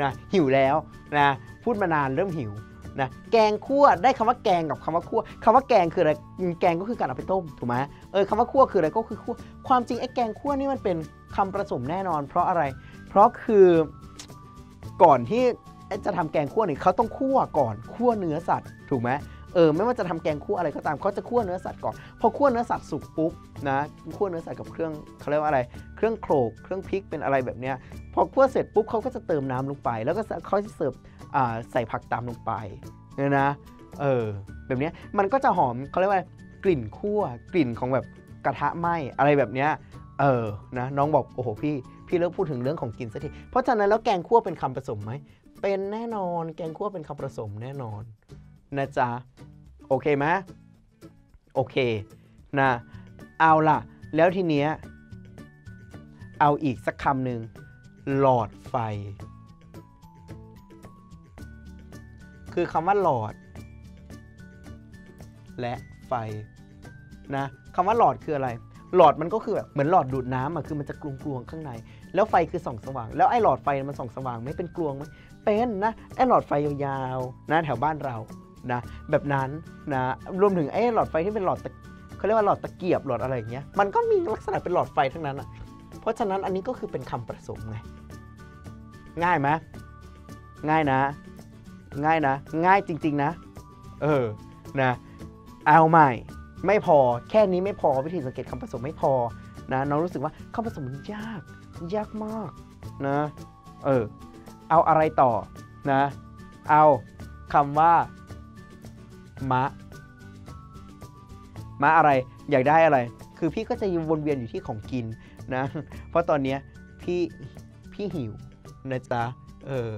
นะหิวแล้วนะพูดมานานเริ่มหิวนะแกงคั่วได้คำว่าแกงกับคำว่าคั่วคำว่าแกงคืออะไรแกงก็คือการเอาไปต้มถูกไหมเออคำว่าคั่วคืออะไรก็คือคั่วความจริงไอ้แกงคั่วนี่มันเป็นคำผสมแน่นอนเพราะอะไรเพราะคือก่อนที่จะทำแกงคั่วเนี่ยเขาต้องคั่วก่อนคั่วเนื้อสัตว์ถูกไหมเออไม่ว่าจะทำแกงคั่วอะไรก็ตามเขาจะคั่วเนื้อสัตว์ก่อนพอคั่วเนื้อสัตว์สุกปุ๊บนะคั่วเนื้อสัตว์กับเครื่องเขาเรียกว่าอะไรเครื่องโขลกเครื่องพริกเป็นอะไรแบบเนี้ยพอคั่วเสร็จปุ๊บเขาก็จะเติมน้ำลงไปแล้วก็เขาจะเสิร์ฟใส่ผักตามลงไปเนี่ยนะเออแบบนี้มันก็จะหอมเขาเรียกว่ากลิ่นคั่วกลิ่นของแบบกระทะไหม้อะไรแบบเนี้ยเออนะน้องบอกโอ้โหพี่พี่เลิกพูดถึงเรื่องของกินสักทีเพราะฉะนั้นแล้วแกงคั่วเป็นคำผสมไหมเป็นแน่นอนแกงคั่วเป็นคำผสมแน่นอนนะจ๊ะโอเคไหมโอเคนะเอาล่ะแล้วทีเนี้ยเอาอีกสักคำหนึ่งหลอดไฟคือคำว่าหลอดและไฟนะคำว่าหลอดคืออะไรหลอดมันก็คือแบบเหมือนหลอดดูดน้ำอ่ะคือมันจะกลวงๆข้างในแล้วไฟคือส่องสว่างแล้วไอ้หลอดไฟมันส่องสว่างไม่เป็นกลวงไหมเป็นนะไอ้หลอดไฟยาวๆนะแถวบ้านเรานะแบบนั้นนะรวมถึงไอ้หลอดไฟที่เป็นหลอดเขาเรียกว่าหลอดตะเกียบหลอดอะไรอย่างเงี้ยมันก็มีลักษณะเป็นหลอดไฟทั้งนั้นอ่ะเพราะฉะนั้นอันนี้ก็คือเป็นคำผสมไงง่ายไหมง่ายนะง่ายนะง่ายจริงๆนะเออนะเอาใหม่ไม่พอแค่นี้ไม่พอวิธีสังเกตคำผสมไม่พอนะน้องรู้สึกว่าคำผสมมันยากยากมากนะเออเอาอะไรต่อนะเอาคำว่ามะมะอะไรอยากได้อะไรคือพี่ก็จะวนเวียนอยู่ที่ของกินนะเพราะตอนเนี้ยพี่พี่หิวนะจ๊ะเออ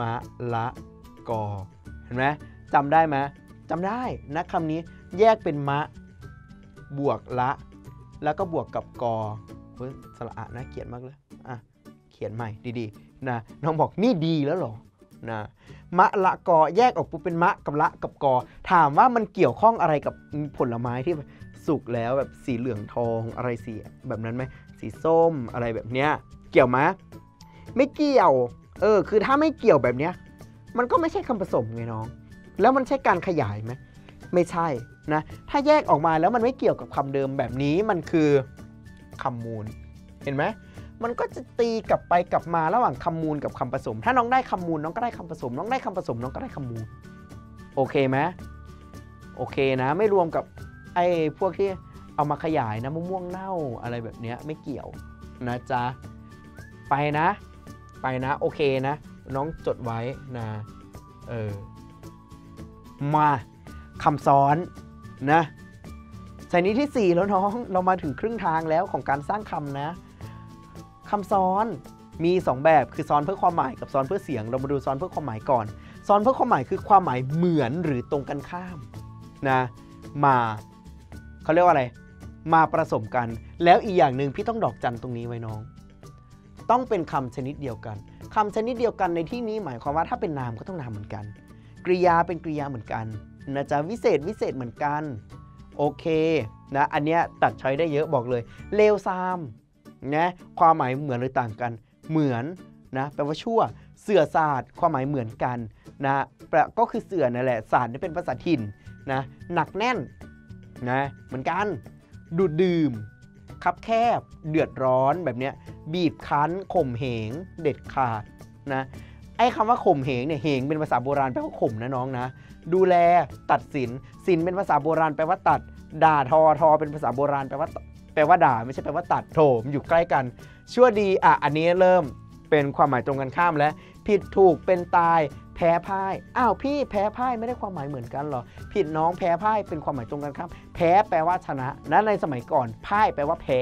มะละกอเห็นไหมจำได้ไหมจำได้นะคำนี้แยกเป็นมะบวกละแล้วก็บวกกับกอสระอะน่าเกลียดมากเลยอ่ะเขียนใหม่ดีๆนะน้องบอกนี่ดีแล้วหรอนะมะละกอแยกออกปุ๊บเป็นมะกับละกับกอถามว่ามันเกี่ยวข้องอะไรกับผลไม้ที่สุกแล้วแบบสีเหลืองทองอะไรสีแบบนั้นไหมสีส้มอะไรแบบเนี้ยเกี่ยวไหมไม่เกี่ยวเออคือถ้าไม่เกี่ยวแบบเนี้ยมันก็ไม่ใช่คำผสมไงน้องแล้วมันใช่การขยายไหมไม่ใช่นะถ้าแยกออกมาแล้วมันไม่เกี่ยวกับคำเดิมแบบนี้มันคือคำมูลเห็นไหมมันก็จะตีกลับไปกลับมาระหว่างคำมูลกับคำผสมถ้าน้องได้คำมูลน้องก็ได้คำผสมน้องได้คำผสมน้องก็ได้คำมูลโอเคไหมโอเคนะไม่รวมกับไอ้พวกที่เอามาขยายนะมะม่วงเน่าอะไรแบบนี้ไม่เกี่ยวนะจ๊ะไปนะไปนะโอเคนะน้องจดไว้นะเออมาคำซ้อนนะสายนี้ที่สี่แล้วน้องเรามาถึงครึ่งทางแล้วของการสร้างคำนะคำซ้อนมีสองแบบคือซ้อนเพื่อความหมายกับซ้อนเพื่อเสียงเรามาดูซ้อนเพื่อความหมายก่อนซ้อนเพื่อความหมายคือความหมายเหมือนหรือตรงกันข้ามนะมาเขาเรียกว่าอะไรมาผสมกันแล้วอีกอย่างหนึ่งพี่ต้องดอกจันตรงนี้ไว้น้องต้องเป็นคำชนิดเดียวกันคำชนิดเดียวกันในที่นี้หมายความว่าถ้าเป็นนามก็ต้องนามเหมือนกันกริยาเป็นกริยาเหมือนกันนะจ๊ะวิเศษวิเศษเหมือนกันโอเคนะอันเนี้ยตัดช้อยได้เยอะบอกเลยเลวซามนะความหมายเหมือนหรือต่างกันเหมือน นะแปลว่าชั่วเสือศาสตร์ความหมายเหมือนกันนะแปลก็คือเสือนั่นแหละศาสตร์นี่เป็นภาษาถิ่นนะหนักแน่นนะเหมือนกันดูดดื่มคับแคบเดือดร้อนแบบเนี้ยบีบคั้นข่มเหงเด็ดขาดนะไอ้คำว่าข่มเหงเนี่ยเหงเป็นภาษาโบราณแปลว่าข่มนะน้องนะดูแลตัดสินสินเป็นภาษาโบราณแปลว่าตัดด่าทอทอเป็นภาษาโบราณแปลว่าแปลว่าด่าไม่ใช่แปลว่าตัดโถมอยู่ใกล้กันชั่วดีอ่ะอันนี้เริ่มเป็นความหมายตรงกันข้ามแล้วผิดถูกเป็นตายแพ้พ่ายอ้าวพี่แพ้พ่ายไม่ได้ความหมายเหมือนกันหรอผิดน้องแพ้พ่ายเป็นความหมายตรงกันข้ามแพ้แปลว่าชนะนะในสมัยก่อนพ่ายแปลว่าแพ้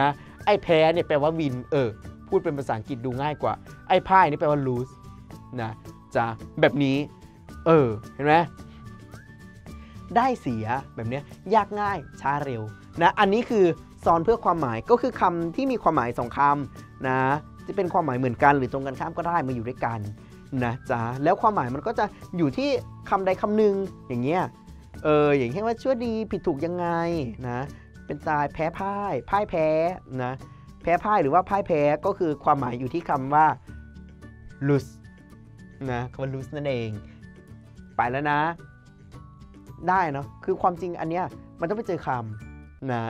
นะไอ้แพ้เนี่ยแปลว่าวินเออพูดเป็นภาษาอังกฤษดูง่ายกว่าไอ้พ่ายนี่แปลว่า lose นะจ้ะแบบนี้เออเห็นไหมได้เสียแบบนี้ยากง่ายช้าเร็วนะอันนี้คือซ้อนเพื่อความหมายก็คือคำที่มีความหมายสองคำนะจะเป็นความหมายเหมือนกันหรือตรงกันข้ามก็ได้มาอยู่ด้วยกันนะจ๊ะแล้วความหมายมันก็จะอยู่ที่คำใดคำหนึ่งอย่างเงี้ยเอออย่างเช่นว่าชั่วดีผิดถูกยังไงนะเป็นตายแพ้พ่ายพ่ายแพ้นะแพ้พ่ายหรือว่าพ่ายแพ้ก็คือความหมายอยู่ที่คำว่า lose นะคำว่า lose นั่นเองไปแล้วนะได้เนาะคือความจริงอันเนี้ยมันต้องไปเจอคำนะ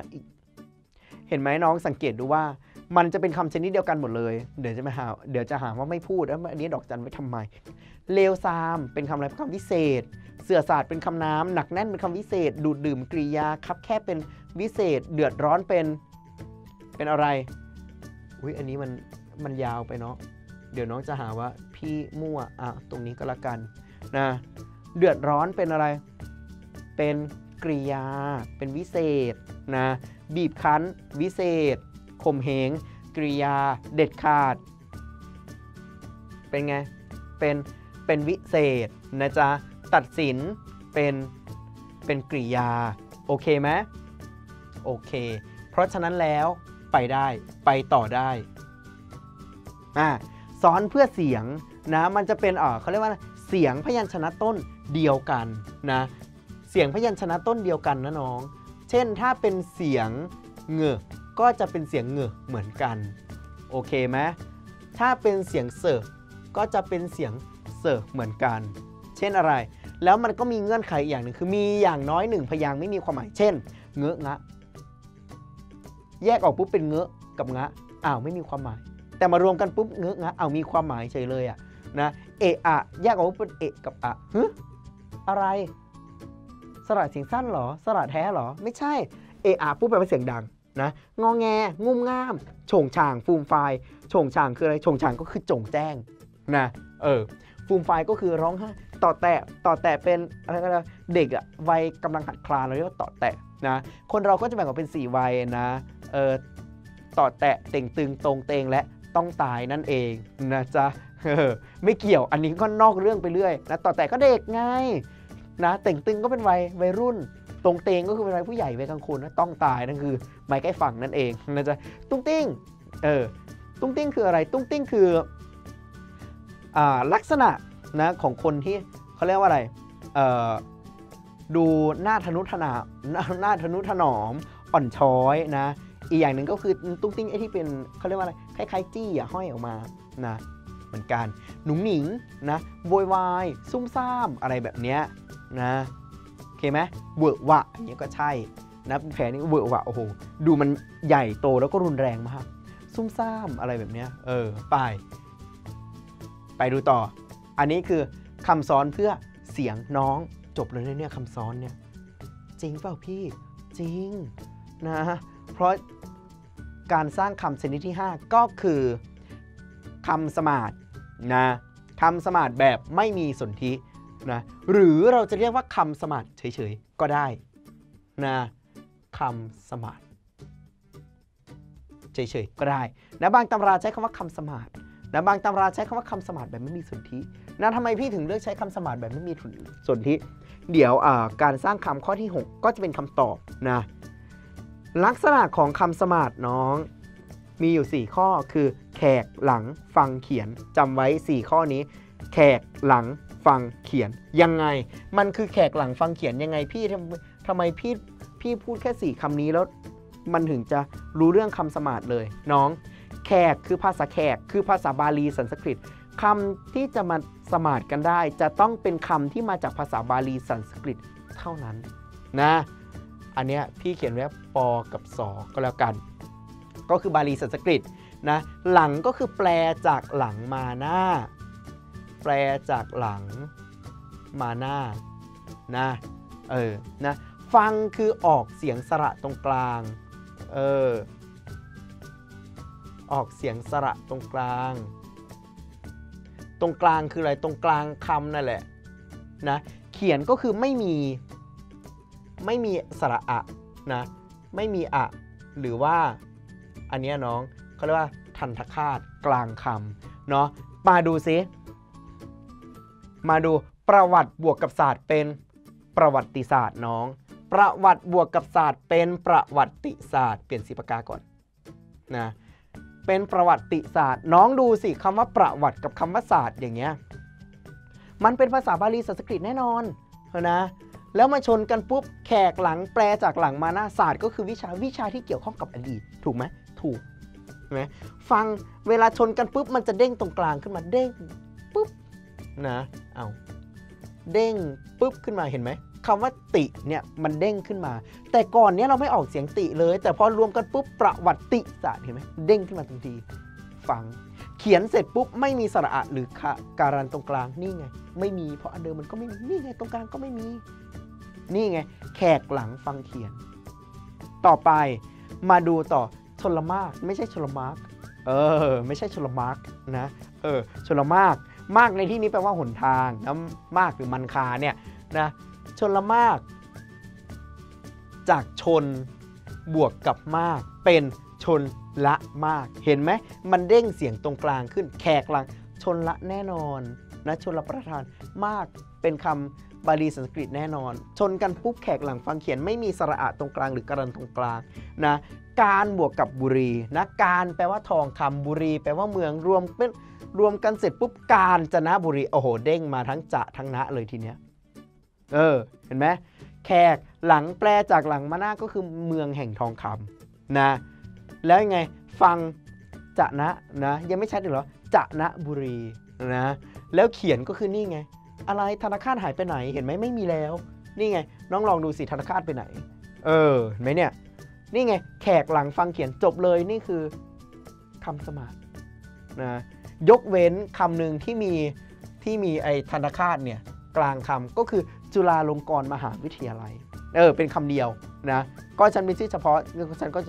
เห็นไหมน้องสังเกตดูว่ามันจะเป็นคำชนิดเดียวกันหมดเลยเดี๋ยวจะมาหาเดี๋ยวจะหาว่าไม่พูดแล้วอันนี้ดอกจันไว้ทำไมเลวซามเป็นคำอะไรเป็นคำวิเศษเสื่อศาสตร์เป็นคำน้ำหนักแน่นเป็นคำวิเศษดูดดื่มกริยาคับแคบเป็นวิเศษเดือดร้อนเป็นเป็นอะไรอุ้ยอันนี้มันมันยาวไปเนาะเดี๋ยวน้องจะหาว่าพี่มั่วอ่ะตรงนี้ก็แล้วกันนะเดือดร้อนเป็นอะไรเป็นกริยาเป็นวิเศษนะบีบคั้นวิเศษข่มเหงกริยาเด็ดขาดเป็นไงเป็นเป็นวิเศษนะจ๊ะตัดสินเป็นเป็นกริยาโอเคไหมโอเคเพราะฉะนั้นแล้วไปได้ไปต่อได้อ่าซ้อนเพื่อเสียงนะมันจะเป็นอ่อเขาเรียกว่าเสียงพยัญชนะต้นเดียวกันนะเสียงพยัญชนะต้นเดียวกันนะน้องเช่นถ้าเป็นเสียงเงือก็จะเป็นเสียงเงือเหมือนกันโอเคไหมถ้าเป็นเสียงเสอก็จะเป็นเสียงเสอเหมือนกันเช่นอะไรแล้วมันก็มีเงื่อนไขอย่างหนึ่งคือมีอย่างน้อยหนึ่งพยางค์ไม่มีความหมายเช่นเงืองะแยกออกปุ๊บเป็นเงือกับงะอ้าวไม่มีความหมายแต่มารวมกันปุ๊บเงืองะอ้าวมีความหมายเฉยเลยอ่ะนะเอะอะแยกออกปุ๊บเป็นเอะกับอะฮึอะไรสระเสียงสั้นหรอสระแท้หรอไม่ใช่เอะอะปุ๊บแปลว่าเสียงดังนะงอแงงุ่มง่ามโฉ่งฉ่างฟูมฟายโฉ่งฉ่างคืออะไรโฉ่งฉ่างก็คือโจ่งแจ้งนะเออฟูมฟายก็คือร้องไห้ต่อแตะต่อแตะเป็นอะไรก็แล้วเด็กอะวัยกำลังหัดคลานเราเรียกว่าต่อแตะนะคนเราก็จะแบ่งออกเป็นสี่วัยนะเออต่อแตะเต่งตึงตรงเตงและต้องตายนั่นเองนะจ๊ะไม่เกี่ยวอันนี้ก็นอกเรื่องไปเรื่อยนะต่อแตะก็เด็กไงนะเต่งตึงก็เป็นวัยวัยรุ่นตรงเตงก็คือเป็นวัยผู้ใหญ่วัยกลางคนนะต้องตายนั่นคือไม้ใกล้ฝั่งนั่นเองนะจ๊ะตุ้งติ้งเออตุ้งติ้งคืออะไรตุ้งติ้งคืออ่าลักษณะนะของคนที่เขาเรียกว่าอะไรเออดูหน้าทนุถนอมหน้าทนุถนอมอ่อนช้อยนะอีกอย่างหนึ่งก็คือตุ้งติ้งไอ้ที่เป็นเขาเรียกว่าอะไรคล้ายๆจี้อ่ะห้อยออกมานะเหมือนกันหนุ่งหนิงนะโวยวายซุ่มซ่ามอะไรแบบเนี้ยนะโอเคไหมเวอะวะอย่างเงี้ยก็ใช่นะแผลนี้เวอะวะโอ้โหดูมันใหญ่โตแล้วก็รุนแรงมากซุ่มซ่ามอะไรแบบเนี้ยเออไปไปดูต่ออันนี้คือคำซ้อนเพื่อเสียงน้องจบเลยเนี่ยคำซ้อนเนี่ยจริงเปล่าพี่จริงนะเพราะการสร้างคำชนิดที่ห้าก็คือคำสมาสนะคำสมาสแบบไม่มีสนธินะหรือเราจะเรียกว่าคำสมาสเฉยๆก็ได้นะคำสมาสเฉยๆก็ได้นะบางตำราใช้คำว่าคำสมาสนะบางตำราใช้คำว่าคำสมาสแบบไม่มีสนธินะทำไมพี่ถึงเลือกใช้คำสมาสแบบไม่มีสนธิเดี๋ยวการสร้างคำข้อที่หกก็จะเป็นคำตอบนะลักษณะของคำสมาสน้องมีอยู่สี่ข้อคือแขกหลังฟังเขียนจำไว้สี่ข้อนี้แขกหลังฟังเขียนยังไงมันคือแขกหลังฟังเขียนยังไงพี่ทำทำไมพี่พี่พูดแค่สี่คำนี้แล้วมันถึงจะรู้เรื่องคำสมาสเลยน้อง แขกคือภาษาแขกคือภาษาบาลีสันสกฤตคำที่จะมาสมาดกันได้จะต้องเป็นคำที่มาจากภาษาบาลีสันสกฤตเท่านั้นนะอันเนี้ยพี่เขียนไว้ปกับสก็แล้วกันก็คือบาลีสันสกฤตนะหลังก็คือแปลจากหลังมาหน้าแปลจากหลังมาหน้านะเออนะฟังคือออกเสียงสระตรงกลางเออออกเสียงสระตรงกลางตรงกลางคืออะไรตรงกลางคำนั่นแหละนะเขียนก็คือไม่มีไม่มีสระอะนะไม่มีอะหรือว่าอันนี้น้องเขาเรียกว่าทันทคาตกลางคำเนาะมาดูซิมาดูประวัติบวกกับศาสตร์เป็นประวัติศาสตร์น้องประวัติบวกกับศาสตร์เป็นประวัติศาสตร์เปลี่ยนสีปากกาก่อนนะเป็นประวัติศาสตร์น้องดูสิคำว่าประวัติกับคำว่าศาสตร์อย่างเงี้ยมันเป็นภาษาบาลีสันสกฤตแน่นอนนะแล้วมาชนกันปุ๊บแขกหลังแปลจากหลังมาหน้าศาสตร์ก็คือวิชาวิชาที่เกี่ยวข้องกับอดีตถูกไหมถูกไหมฟังเวลาชนกันปุ๊บมันจะเด้งตรงกลางขึ้นมาเด้งปุ๊บนะเอาเด้งปุ๊บขึ้นมาเห็นไหมคำว่าติเนี่ยมันเด้งขึ้นมาแต่ก่อนเนี้ยเราไม่ออกเสียงติเลยแต่พอรวมกันปุ๊บประวัติศาสตร์เห็นไหมเด้งขึ้นมาทันทีฟังเขียนเสร็จปุ๊บไม่มีสระอะหรือการันตรงกลางนี่ไงไม่มีเพราะอันเดิมมันก็ไม่มีนี่ไงตรงกลางก็ไม่มีนี่ไงแขกหลังฟังเขียนต่อไปมาดูต่อชลมากไม่ใช่ชลมาร์กเออไม่ใช่ชลมาร์กนะเออชลมากมากในที่นี้แปลว่าหนทางนะมากหรือมันคาเนี่ยนะชลมากจากชนบวกกับมากเป็นชนละมากเห็นไหมมันเด้งเสียงตรงกลางขึ้นแขกหลังชนละแน่นอนนะชนละประธานมากเป็นคำบาลีสันสกฤตแน่นอนชนกันปุ๊บแขกหลังฟังเขียนไม่มีสระอะตรงกลางหรือการันตรงกลางนะการบวกกับบุรีนะการแปลว่าทองคำบุรีแปลว่าเมืองรวมเป็นรวมกันเสร็จปุ๊บกาญจนบุรีโอ้โหเด้งมาทั้งจะทั้งนะเลยทีเนี้ยเออเห็นไหมแขกหลังแปลจากหลังมาหน้าก็คือเมืองแห่งทองคำนะแล้วยังไงฟังจะนะนะยังไม่ชัดอีกเหรอจะนะบุรีนะแล้วเขียนก็คือนี่ไงอะไรธนาคารหายไปไหนเห็นไหมไม่มีแล้วนี่ไงน้องลองดูสิธนาคารไปไหนเออเห็นไหมเนี่ยนี่ไงแขกหลังฟังเขียนจบเลยนี่คือคำสมาสนะยกเว้นคำหนึ่งที่มีที่มีไอ้ธนาคารเนี่ยกลางคำก็คือจุฬาลงกรณ์มหาวิทยาลัยเออเป็นคำเดียวนะก็ฉันมีชื่อเฉพาะฉันก็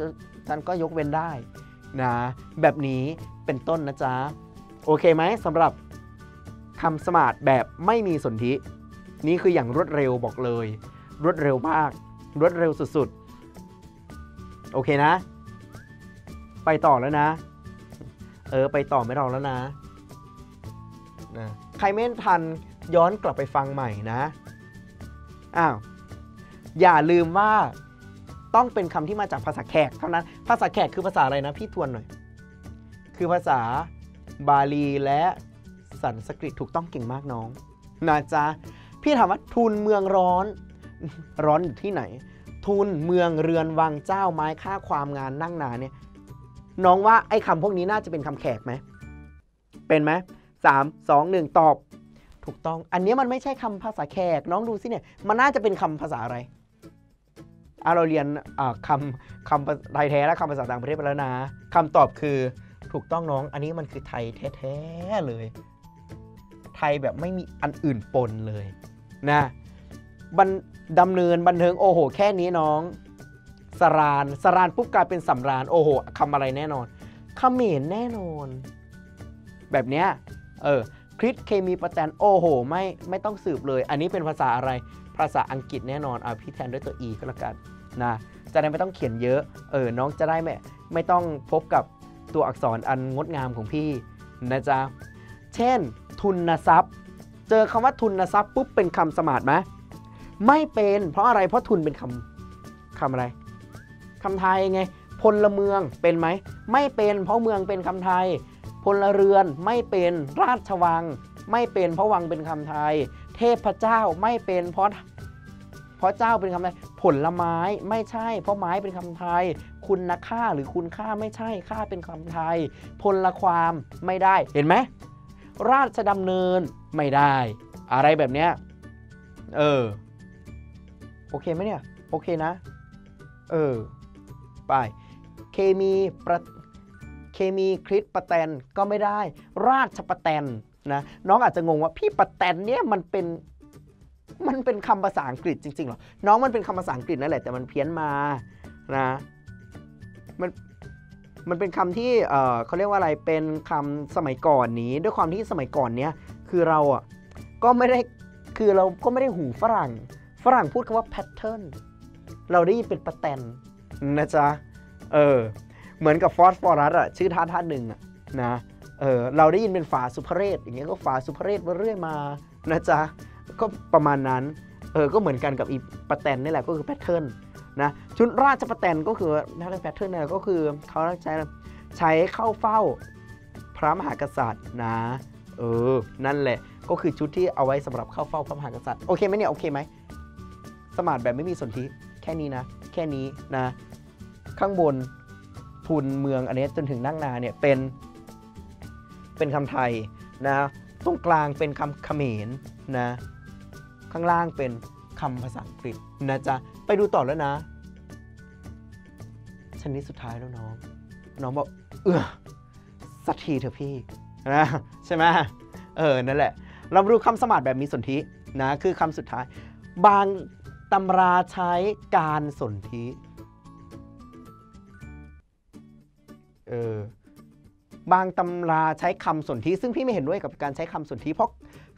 ฉันก็ยกเว้นได้นะแบบนี้เป็นต้นนะจ๊ะโอเคไหมสำหรับคำสมาสแบบไม่มีสนธินี่คืออย่างรวดเร็วบอกเลยรวดเร็วมากรวดเร็วสุดๆโอเคนะไปต่อแล้วนะเออไปต่อไม่รอแล้วนะนะใครไม่ทันย้อนกลับไปฟังใหม่นะอ้าวอย่าลืมว่าต้องเป็นคำที่มาจากภาษาแขกเท่านั้นภาษาแขกคือภาษาอะไรนะพี่ทวนหน่อยคือภาษาบาลีและสันสกฤตถูกต้องเก่งมากน้องนะจ๊ะพี่ถามว่าทุนเมืองร้อนร้อนอยู่ที่ไหนทุนเมืองเรือนวังเจ้าไม้ค่าความงานนั่งนาเนี่ยน้องว่าไอ้คำพวกนี้น่าจะเป็นคำแขกไหมเป็นไหมสามสองหนึ่งตอบถูกต้องอันนี้มันไม่ใช่คำภาษาแขกน้องดูสิเนี่ยมันน่าจะเป็นคำภาษาอะไรเราเรียนคำคำไทยแท้และคำภาษาต่างประเทศไปแล้วนะคำตอบคือถูกต้องน้องอันนี้มันคือไทยแท้ๆเลยไทยแบบไม่มีอันอื่นปนเลยนะบันดำเนินบันเทิงโอ้โหแค่นี้น้องสรานสรานปุ๊บกลายเป็นสำราญโอ้โหคำอะไรแน่นอนเขมรแน่นอนแบบเนี้ยเออคริสเคมีประแตนโอ้โหไม่ไม่ต้องสืบเลยอันนี้เป็นภาษาอะไรภาษาอังกฤษแน่นอนเอาพี่แทนด้วยตัว อี ก็แล้วกันนะจะได้ไม่ต้องเขียนเยอะเออน้องจะได้ไม่ไม่ต้องพบกับตัวอักษรอันงดงามของพี่นะจ๊ะเช่นทุนทรัพย์เจอคำว่าทุนทรัพย์ปุ๊บเป็นคำสมาสไหมไม่เป็นเพราะอะไรเพราะทุนเป็นคำคำอะไรคำไทยไงพลเมืองเป็นไหมไม่เป็นเพราะเมืองเป็นคำไทยพลเรือนไม่เป็นราชวังไม่เป็นเพราะวังเป็นคำไทยเทพเจ้าไม่เป็นเพราะเพราะเจ้าเป็นคำไทยผลไม้ไม่ใช่เพราะไม้เป็นคำไทย คุณค่าหรือคุณค่าไม่ใช่ค่าเป็นคำไทยพลความไม่ได้เห็นไหมราชดำเนินไม่ได้อะไรแบบเนี้ยเออโอเคไหมเนี่ยโอเคนะเออไปเคมีประเคมีคริสประแตนก็ไม่ได้ราชประแตนนะน้องอาจจะงงว่าพี่ประแตนเนี่ยมันเป็นมันเป็นคำภาษาอังกฤษจริงๆหรอน้องมันเป็นคำภาษาอังกฤษนั่นแหละแต่มันเพี้ยนมานะมันมันเป็นคำที่เอ่อเขาเรียกว่าอะไรเป็นคำสมัยก่อนนี้ด้วยความที่สมัยก่อนเนี้ยคือเราอ่ะก็ไม่ได้คือเราก็ไม่ได้หูฝรั่งฝรั่งพูดคำว่า pattern เราได้ยินเป็นประแตนนะจ๊ะเออเหมือนกับฟอสฟอรัสอ่ะชื่อท่าท่าหนึ่งอ่ะนะเออเราได้ยินเป็นฝาสุภเรศอย่างเงี้ยก็ฝาสุภเรศมาเรื่อยมานะจ๊ะก็ประมาณนั้นเออก็เหมือนกันกับอีประแตนนี่แหละก็คือแพทเทิร์นนะชุดราชประแตนก็คือนั่นแหละแพทเทิร์นนี่แหละก็คือเขาใช้ใช้เข้าเฝ้าพระมหากษัตริย์นะเออนั่นแหละก็คือชุดที่เอาไว้สำหรับเข้าเฝ้าพระมหากษัตริย์โอเคไหมเนี่ยโอเคไหมสมาร์ทแบบไม่มีสนธิแค่นี้นะแค่นี้นะข้างบนทุนเมืองอันนี้จนถึงนั่งนาเนี่ยเป็นเป็นคำไทยนะตรงกลางเป็นคำเขมรนะข้างล่างเป็นคำภาษาอังกฤษนะจ๊ะไปดูต่อแล้วนะชนิดสุดท้ายแล้วน้องน้องบอกเออสักทีเถอะพี่นะใช่ไหมเออนั่นแหละเราดูคำสมาร์ทแบบมีสนธินะคือคำสุดท้ายบางตำราใช้การสนธิเออบางตำราใช้คำสนธิซึ่งพี่ไม่เห็นด้วยกับการใช้คำสนธิเพราะ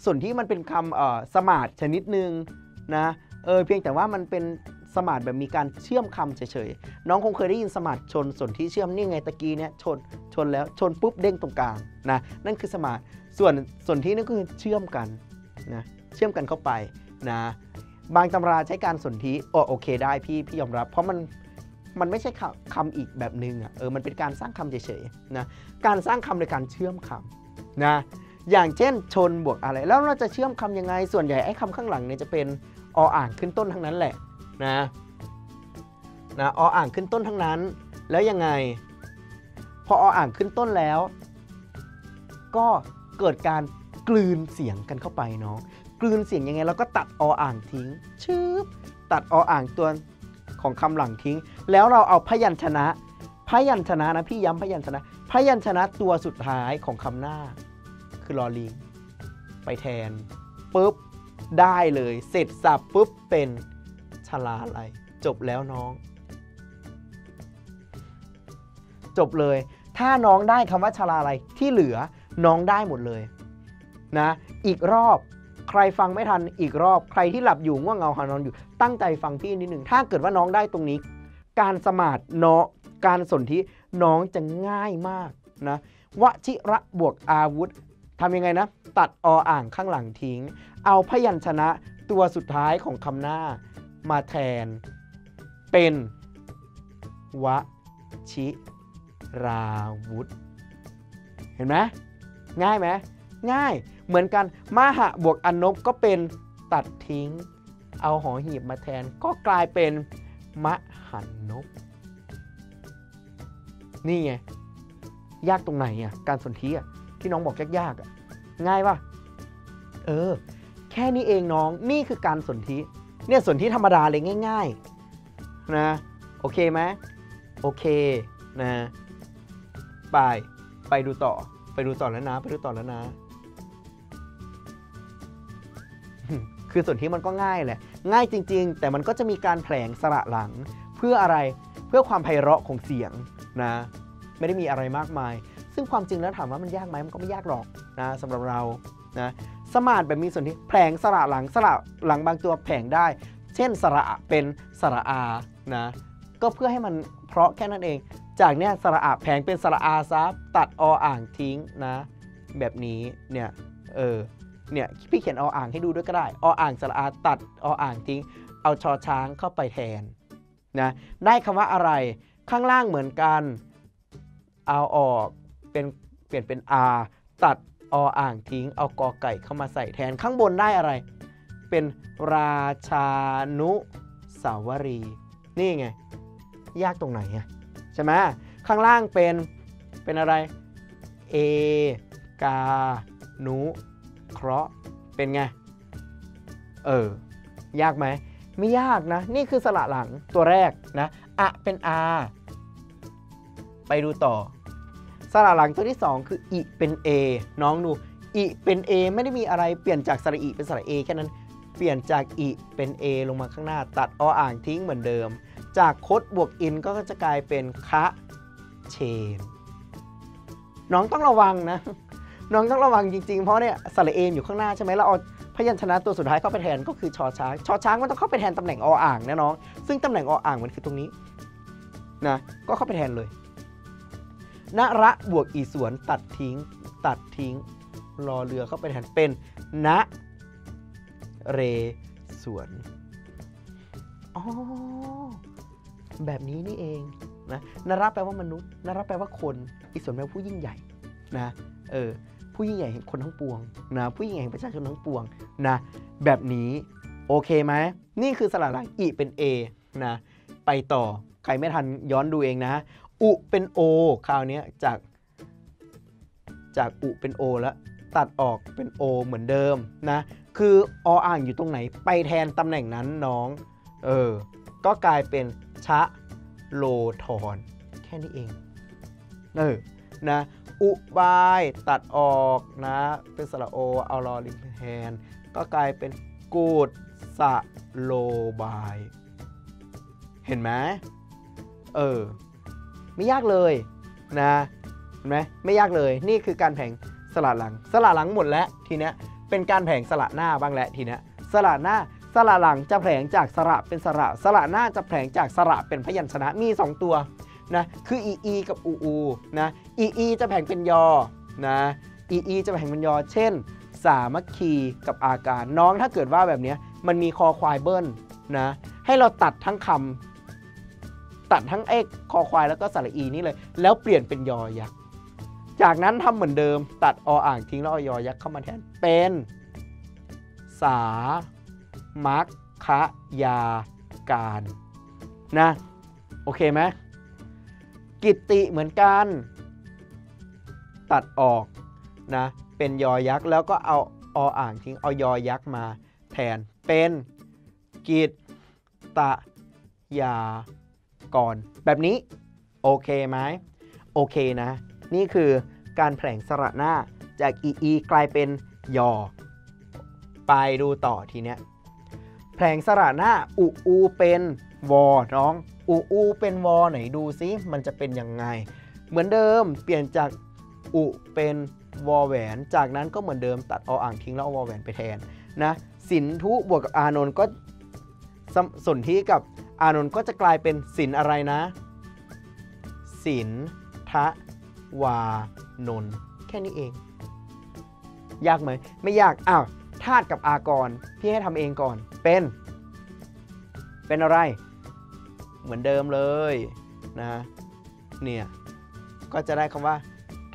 สนธิมันเป็นคำเอ่อสมาร์ทชนิดนึงนะเออเพียงแต่ว่ามันเป็นสมาร์ทแบบมีการเชื่อมคำเฉยๆน้องคงเคยได้ยินสมาร์ทชนสนธิเชื่อมนี่ไงตะกี้เนี่ยชนชนแล้วชนปุ๊บเด้งตรงกลางนะนั่นคือสมาร์ทส่วนสนธินั่นคือเชื่อมกันนะเชื่อมกันเข้าไปนะบางตำราใช้การสนธิอ๋อโอเคได้พี่พี่ยอมรับเพราะมันมันไม่ใช่คำอีกแบบนึงอ่ะเออมันเป็นการสร้างคำเฉยๆนะการสร้างคำโดยการเชื่อมคำนะอย่างเช่นชนบวกอะไรแล้วเราจะเชื่อมคำยังไงส่วนใหญ่ไอ้คำข้างหลังเนี่ยจะเป็นออ่างขึ้นต้นทั้งนั้นแหละนะนะออ่างขึ้นต้นทั้งนั้นแล้วยังไงพอออ่างขึ้นต้นแล้วก็เกิดการกลืนเสียงกันเข้าไปเนาะกลืนเสียงยังไงเราก็ตัดออ่างทิ้งชืบตัดออ่างตัวของคำหลังทิ้งแล้วเราเอาพยัญชนะพยัญชนะนะพี่ย้ำพยัญชนะพยัญชนะตัวสุดท้ายของคำหน้าคือลอลิงไปแทนปุ๊บได้เลยเสร็จสับปุ๊บเป็นชลาลัยจบแล้วน้องจบเลยถ้าน้องได้คำว่าชลาลัยที่เหลือน้องได้หมดเลยนะอีกรอบใครฟังไม่ทันอีกรอบใครที่หลับอยู่ง่วงเงาหานอนอยู่ตั้งใจฟังพี่นิดหนึ่งถ้าเกิดว่าน้องได้ตรงนี้การสมาร์ทเนาะการสนธิน้องจะง่ายมากนะวชิระบวกอาวุธทำยังไงนะตัดออ่างข้างหลังทิ้งเอาพยัญชนะตัวสุดท้ายของคำหน้ามาแทนเป็นวชิราวุธเห็นไหมง่ายไหมง่ายเหมือนกันมหะบวกอนพก็เป็นตัดทิ้งเอาหอหีบมาแทนก็กลายเป็นมหันพนี่ไงยากตรงไหนอ่ะการสนธิอ่ะที่น้องบอกยากๆอ่ะง่ายป่ะเออแค่นี้เองน้องนี่คือการสนธิเนี่ยสนธิธรรมดาเลยง่ายๆนะโอเคไหมโอเคนะไปไปดูต่อไปดูต่อแล้วนะไปดูต่อแล้วนะคือสนธิมันก็ง่ายแหละง่ายจริงๆแต่มันก็จะมีการแผลงสระหลังเพื่ออะไรเพื่อความไพเราะของเสียงนะไม่ได้มีอะไรมากมายซึ่งความจริงแล้วถามว่ามันยากไหมมันก็ไม่ยากหรอกนะสำหรับเรานะสมาร์ทแบบมีสนธิแผลงสระหลังสระหลังบางตัวแผลงได้เช่นสระเป็นสระอานะก็เพื่อให้มันเพราะแค่นั้นเองจากเนี้ยสระอาแผลงเป็นสระอาซับตัดออ่างทิ้งนะแบบนี้เนี่ยเออเนี่ยพี่เขียนออ่างให้ดูด้วยก็ได้ออ่างสระอาตัดออ่างทิ้งเอาชอช้างเข้าไปแทนนะได้คำว่าอะไรข้างล่างเหมือนกันเอาออกเป็นเปลี่ยนเป็น R ตัดออ่างทิ้งเอากอไก่เข้ามาใส่แทนข้างบนได้อะไรเป็นราชานุสาวรีนี่ไงยากตรงไหนอะ ใช่ไหมข้างล่างเป็นเป็นอะไรเอกานุเคราะห์เป็นไงเออยากไหมไม่ยากนะนี่คือสระหลังตัวแรกนะอะเป็นอาไปดูต่อสระหลังตัวที่สองคืออิเป็นเอน้องดูอิเป็นเอไม่ได้มีอะไรเปลี่ยนจากสระอิเป็นสระเอแค่นั้นเปลี่ยนจากอิเป็นเอลงมาข้างหน้าตัดออ่างทิ้งเหมือนเดิมจากคดบวกอินก็จะกลายเป็นคะเชนน้องต้องระวังนะน้องต้องระวังจริงๆเพราะเนี่ยสระเออยู่ข้างหน้าใช่ไหมเราเอาพยัญชนะตัวสุดท้ายเข้าไปแทนก็คือชอช้างชอช้างมันต้องเข้าไปแทนตำแหน่งออ่างนะน้องซึ่งตำแหน่งออ่างมันคือตรงนี้นะก็เข้าไปแทนเลยนะระบวกอีสวนตัดทิ้งตัดทิ้งรอเรือเข้าไปแทนเป็นนะเรสวนอ๋อแบบนี้นี่เองนะนระแปลว่ามนุษย์นระแปลว่าคนอีสวนแปลว่าผู้ยิ่งใหญ่นะเออผู้ยิ่งใหญ่แห่งคนทั้งปวงนะผู้ยิ่งใหญ่แห่งประชาชนทั้งปวงนะแบบนี้โอเคไหมนี่คือสระหลังอิเป็นเอนะไปต่อใครไม่ทันย้อนดูเองนะอุเป็นโอคราวนี้จากจากอุเป็นโอแล้วตัดออกเป็นโอเหมือนเดิมนะคือออ่างอยู่ตรงไหนไปแทนตำแหน่งนั้นน้องเออก็กลายเป็นชะโลธรแค่นี้เองเออนะอุบายตัดออกนะเป็นสระโอเอาลอลิงแทนก็กลายเป็นกูดสะโลบายเห็นไหมเออไม่ยากเลยนะเห็นไหมไม่ยากเลยนี่คือการแผงสระหลังสระหลังหมดแล้วทีเนี้ยเป็นการแผงสระหน้าบ้างแล้วทีเนี้ยสระหน้าสระหลังจะแผงจากสระเป็นสระสระหน้าจะแผงจากสระเป็นพยัญชนะมีสองตัวนะคืออีอีกับอูอูนะอีอีจะแผงเป็นยอนะอีอีจะแผงเป็นยอเช่นสามัคคีกับอาการน้องถ้าเกิดว่าแบบเนี้ยมันมีคอควายเบิ้ลนะให้เราตัดทั้งคำตัดทั้งเอกคอควายแล้วก็สระอีนี่เลยแล้วเปลี่ยนเป็นยอยักษ์จากนั้นทำเหมือนเดิมตัดออ่างทิ้งแล้วเอายอยักษ์เข้ามาแทนเป็นสามัคคยาการนะโอเคไหมกิตติเหมือนกันตัดออกนะเป็นยอยักษ์แล้วก็เอาออ่างทิ้งเอายอยักษ์มาแทนเป็นกิตตยากรแบบนี้โอเคไหมโอเคนะนี่คือการแผลงสระหน้าจากอีอีกลายเป็นยอไปดูต่อทีเนี้ยแผลงสระหน้าอูอูเป็นวอน้องอูอูเป็นวอไหนดูซิมันจะเป็นยังไงเหมือนเดิมเปลี่ยนจากอูเป็นวอแหวนจากนั้นก็เหมือนเดิมตัดออ่างทิ้งแล้ววอแหวนไปแทนนะสินธุบวกกับอานนท์ก็สนธิกับอานนท์ก็จะกลายเป็นสินอะไรนะสินทวานนท์แค่นี้เองยากไหมไม่ยากอ้าวธาตุกับอากรพี่ให้ทำเองก่อนเป็นเป็นอะไรเหมือนเดิมเลยนะเนี่ยก็จะได้คำว่า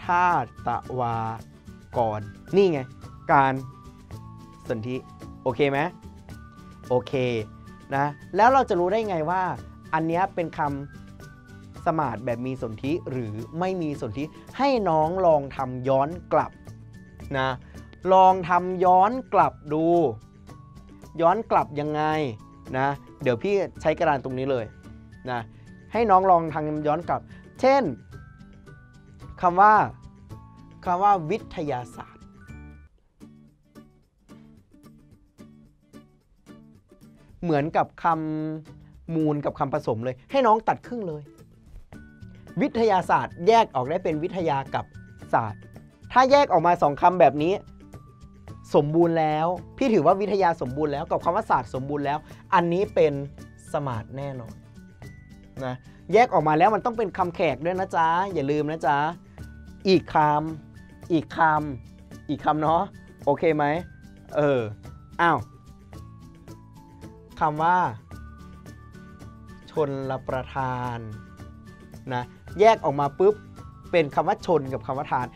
ธาตุตะวากรนี่ไงการสนธิโอเคไหมโอเคนะแล้วเราจะรู้ได้ไงว่าอันนี้เป็นคำสมาสแบบมีสนธิหรือไม่มีสนธิให้น้องลองทำย้อนกลับนะลองทำย้อนกลับดูย้อนกลับยังไงนะเดี๋ยวพี่ใช้กระดานตรงนี้เลยนะให้น้องลองทำย้อนกลับเช่นคำว่าคำว่าวิทยาศาสตร์เหมือนกับคำมูลกับคำผสมเลยให้น้องตัดครึ่งเลยวิทยาศาสตร์แยกออกได้เป็นวิทยากับศาสตร์ถ้าแยกออกมาสองคำแบบนี้สมบูรณ์แล้วพี่ถือว่าวิทยาสมบูรณ์แล้วกับคำว่าศาสตร์สมบูรณ์แล้วอันนี้เป็นสมาสแน่นอนนะแยกออกมาแล้วมันต้องเป็นคำแขกด้วยนะจ๊ะอย่าลืมนะจ๊ะอีกคำอีกคำอีกคำเนาะโอเคไหมเอออ้าวคำว่าชนละประทานนะแยกออกมาปุ๊บเป็นคำว่าชนกับคำว่าทาน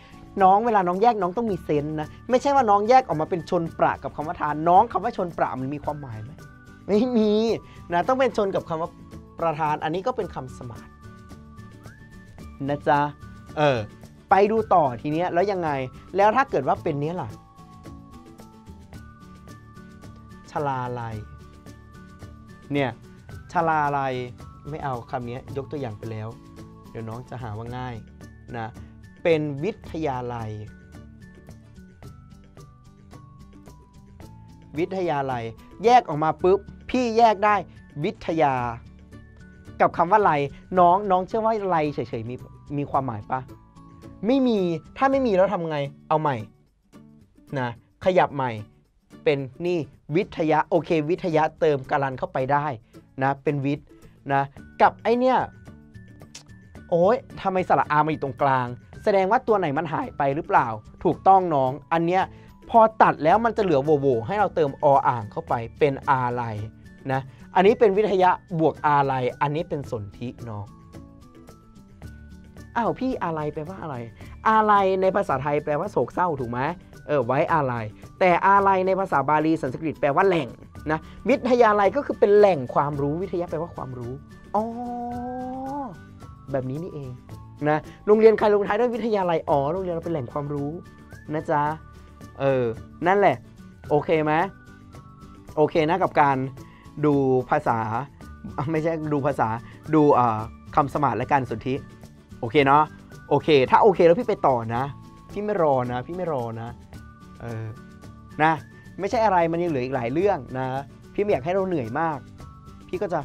น้องเวลาน้องแยกน้องต้องมีเซนส์นะไม่ใช่ว่าน้องแยกออกมาเป็นชนประกับคำว่าทานน้องคำว่าชนประมันมีความหมายไหมไม่มีนะต้องเป็นชนกับคำว่าประทานอันนี้ก็เป็นคำสมาส นะจ๊ะเออไปดูต่อทีเนี้ยแล้วยังไงแล้วถ้าเกิดว่าเป็นเนี้ยล่ะชลาลัยเนี่ยชลาลัยไม่เอาคำนี้ยกตัวอย่างไปแล้วเดี๋ยวน้องจะหาว่าง่ายนะเป็นวิทยาลัยวิทยาลัยแยกออกมาปุ๊บพี่แยกได้วิทยากับคำว่าลัยน้องน้องเชื่อว่าลัยเฉยๆมีมีความหมายปะไม่มีถ้าไม่มีแล้วทำไงเอาใหม่นะขยับใหม่เป็นนี่วิทยาโอเควิทยาเติมการันเข้าไปได้นะเป็นวิทย์นะกับไอเนี่ยโอ้ยทำไมสระอามาอยู่ตรงกลางแสดงว่าตัวไหนมันหายไปหรือเปล่าถูกต้องน้องอันเนี้ยพอตัดแล้วมันจะเหลือโวโวให้เราเติมออ่างเข้าไปเป็นอาลัยนะอันนี้เป็นวิทยาบวกอาลัยอันนี้เป็นสนธิน้องอ้าวพี่อาลัยแปลว่าอะไรอาลัยในภาษาไทยแปลว่าโศกเศร้าถูกไหมเออไว้อาลัยแต่อาลัยในภาษาบาลีสันสกฤตแปลว่าแหล่งนะวิทยาลัยก็คือเป็นแหล่งความรู้วิทยาแปลว่าความรู้อ๋อแบบนี้นี่เองนะโรงเรียนใครลงท้ายด้วยวิทยาลัยอ๋อโรงเรียนเราเป็นแหล่งความรู้นะจ๊ะเออนั่นแหละโอเคไหมโอเคนะกับการดูภาษาไม่ใช่ดูภาษาดูคำสมาร์ทและการสนธิโอเคเนาะโอเคถ้าโอเคแล้วพี่ไปต่อนะพี่ไม่รอนะพี่ไม่รอนะเออนะไม่ใช่อะไรมันยังเหลืออีกหลายเรื่องนะพี่ไม่อยากให้เราเหนื่อยมากพี่ก็จะ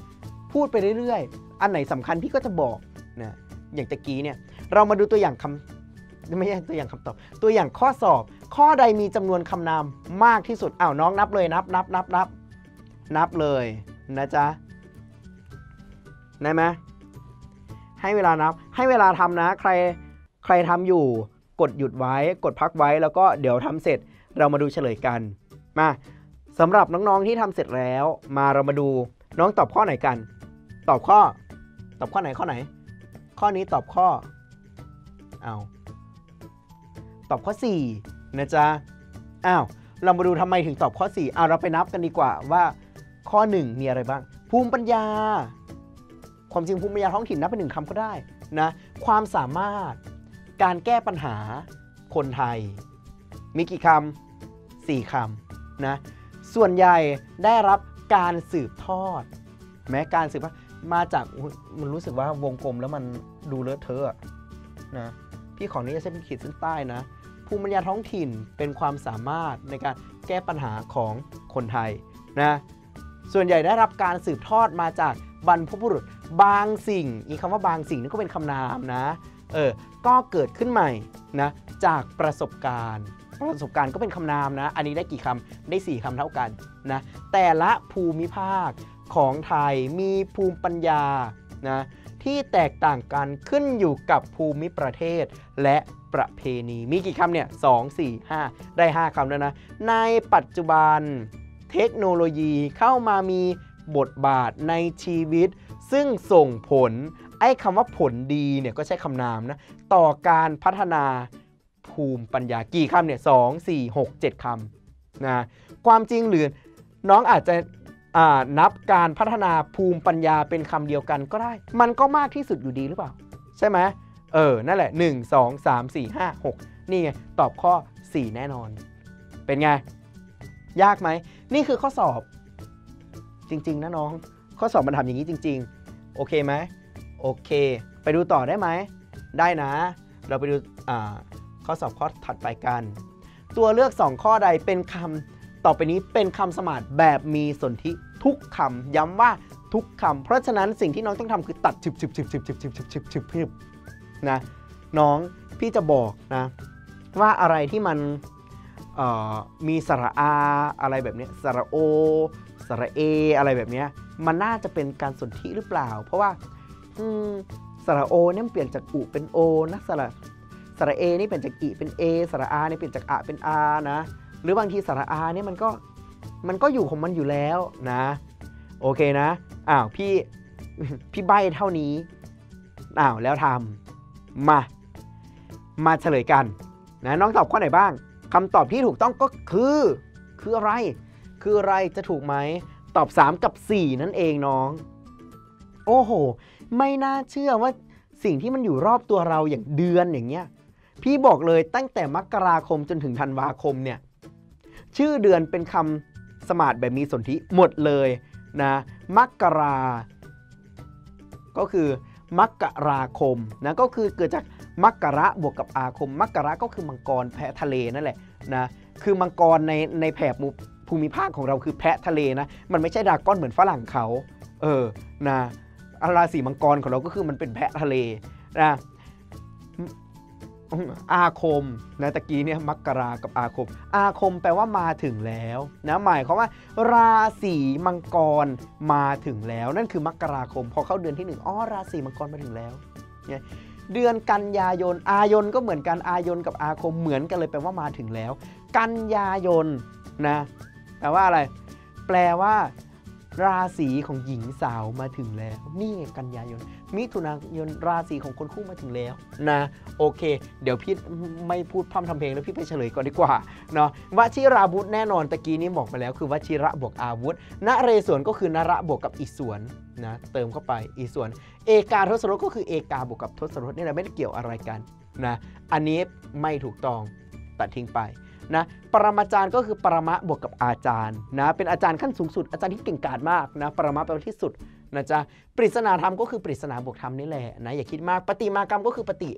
พูดไปเรื่อยๆอันไหนสำคัญพี่ก็จะบอกนะอย่างตะกี้เนี่ยเรามาดูตัวอย่างคำไม่ใช่ตัวอย่างคำตอบตัวอย่างข้อสอบข้อใดมีจำนวนคำนามมากที่สุดอ้าวน้องนับเลยนับนับนับนับนับเลยนะจ๊ะได้ไหมให้เวลานับให้เวลาทำนะใครใครทำอยู่กดหยุดไว้กดพักไว้แล้วก็เดี๋ยวทำเสร็จเรามาดูเฉลยกันมาสำหรับน้องๆที่ทำเสร็จแล้วมาเรามาดูน้องตอบข้อไหนกันตอบข้อตอบข้อไหนข้อไหนข้อนี้ตอบข้อเอาตอบข้อสี่นะจ๊ะอ้าวเรามาดูทำไมถึงตอบข้อสี่เอาเราไปนับกันดีกว่าว่าข้อหนึ่งมีอะไรบ้างภูมิปัญญาความจริงภูมิปัญญาท้องถิ่นนับเป็นหนึ่งคำก็ได้นะความสามารถการแก้ปัญหาคนไทยมีกี่คำสี่คำนะส่วนใหญ่ได้รับการสืบทอดแม้การสืบทอดมาจากมันรู้สึกว่าวงกลมแล้วมันดูเลอะเทอะนะพี่ขออนุญาตเส้นขีดเส้นใต้นะภูมิปัญญาท้องถิ่นเป็นความสามารถในการแก้ปัญหาของคนไทยนะส่วนใหญ่ได้รับการสืบทอดมาจากบรรพบุรุษบางสิ่งอีกคำว่าบางสิ่งนี่ก็เป็นคำนามนะเออก็เกิดขึ้นใหม่นะจากประสบการณ์ประสบการณ์ก็เป็นคำนามนะอันนี้ได้กี่คำได้สี่คำเท่ากันนะแต่ละภูมิภาคของไทยมีภูมิปัญญานะที่แตกต่างกันขึ้นอยู่กับภูมิประเทศและประเพณีมีกี่คำเนี่ยสองสี่ห้าได้ห้าคำแล้วนะในปัจจุบันเทคโนโลยีเข้ามามีบทบาทในชีวิตซึ่งส่งผลไอ้คำว่าผลดีเนี่ยก็ใช้คำนามนะต่อการพัฒนาภูมิปัญญากี่คำเนี่ยสองสี่หกเจ็ดคำนะความจริงหรือน้องอาจจะนับการพัฒนาภูมิปัญญาเป็นคำเดียวกันก็ได้มันก็มากที่สุดอยู่ดีหรือเปล่าใช่ไหมเออนั่นแหละหนึ่ง สอง สาม สี่ ห้า หกนี่ไงตอบข้อสี่แน่นอนเป็นไงยากไหมนี่คือข้อสอบจริงๆนะน้องข้อสอบมันทำอย่างนี้จริงๆโอเคไหมโอเคไปดูต่อได้ไหมได้นะเราไปดูข้อสอบข้อถัดไปกันตัวเลือกสองข้อใดเป็นคำต่อไปนี้เป็นคำสมาร์ทแบบมีสนธิทุกคำย้ำว่าทุกคำเพราะฉะนั้นสิ่งที่น้องต้องทำคือตัดฉึบฉึบฉึบฉึบฉึบฉึบฉึบฉึบฉึบฉึบนะน้องพี่จะบอกนะว่าอะไรที่มันมีสระอาอะไรแบบนี้สระโอสระเออะไรแบบนี้มันน่าจะเป็นการสนธิหรือเปล่าเพราะว่าสระโอเนี่ยเปลี่ยนจากอุเป็นโอนะสระสระเอนี่เปลี่ยนจากอิเป็นเอสระอาเนี่ยเปลี่ยนจากอะเป็นอานะหรือบางทีสระอาเนี่ยมันก็มันก็อยู่ของมันอยู่แล้วนะโอเคนะอ้าวพี่พี่ใบ้เท่านี้อ้าวแล้วทำมามาเฉลยกันนะน้องตอบข้อไหนบ้างคำตอบที่ถูกต้องก็คือคืออะไรคืออะไรจะถูกไหมตอบสามกับสี่นั่นเองน้องโอ้โหไม่น่าเชื่อว่า สิ่งที่มันอยู่รอบตัวเราอย่างเดือนอย่างเงี้ยพี่บอกเลยตั้งแต่มกราคมจนถึงธันวาคมเนี่ยชื่อเดือนเป็นคำสมาร์ทแบบมีสนธิหมดเลยนะมกราก็คือมกราคมนะก็คือเกิดจากมกระบวกกับอาคมมกระก็คือมังกรแพะทะเลนั่นแหละนะคือมังกรในในแถบภูมิภาคของเราคือแพะทะเลนะมันไม่ใช่ดราก้อนเหมือนฝรั่งเขาเออนะราศีมังกรของเราก็คือมันเป็นแพะทะเลนะอาคมนะตะกี้เนี่ยมกรากับอาคมอาคมแปลว่ามาถึงแล้วนะหมายความว่าราศีมังกรมาถึงแล้วนั่นคือมกราคมพอเข้าเดือนที่หนึ่งอ๋อราศีมังกรมาถึงแล้วเนี่ยเดือนกันยายนอายนก็เหมือนกันอายนกับอาคมเหมือนกันเลยแปลว่ามาถึงแล้วกันยายนนะแปลว่าอะไรแปลว่าราศีของหญิงสาวมาถึงแล้วนี่กันยายนมิถุนายนราศีของคนคู่มาถึงแล้วนะโอเคเดี๋ยวพี่ไม่พูดพร่ำทำเพลงแล้วพี่ไปเฉลยก่อนดีกว่าเนาะวชิราวุธแน่นอนตะกี้นี้บอกไปแล้วคือวชิระบวกอาวุธนเรศวรก็คือนระบวกกับอิศวรนะเติมเข้าไปอิศวรเอกาทศรถก็คือเอกาบวกกับทศรถนี่แหละไม่ได้เกี่ยวอะไรกันนะอันนี้ไม่ถูกต้องตัดทิ้งไปนะปรมาจารย์ก็คือปรมะบวกกับอาจารย์นะเป็นอาจารย์ขั้นสูงสุดอาจารย์ที่เก่งกาจมากนะปรมะแปลว่าที่สุดนะจ๊ะปริศนาธรรมก็คือปริศนาบวกธรรมนี่แหละนะอย่าคิดมากปฏิมากรรมก็คือปฏิ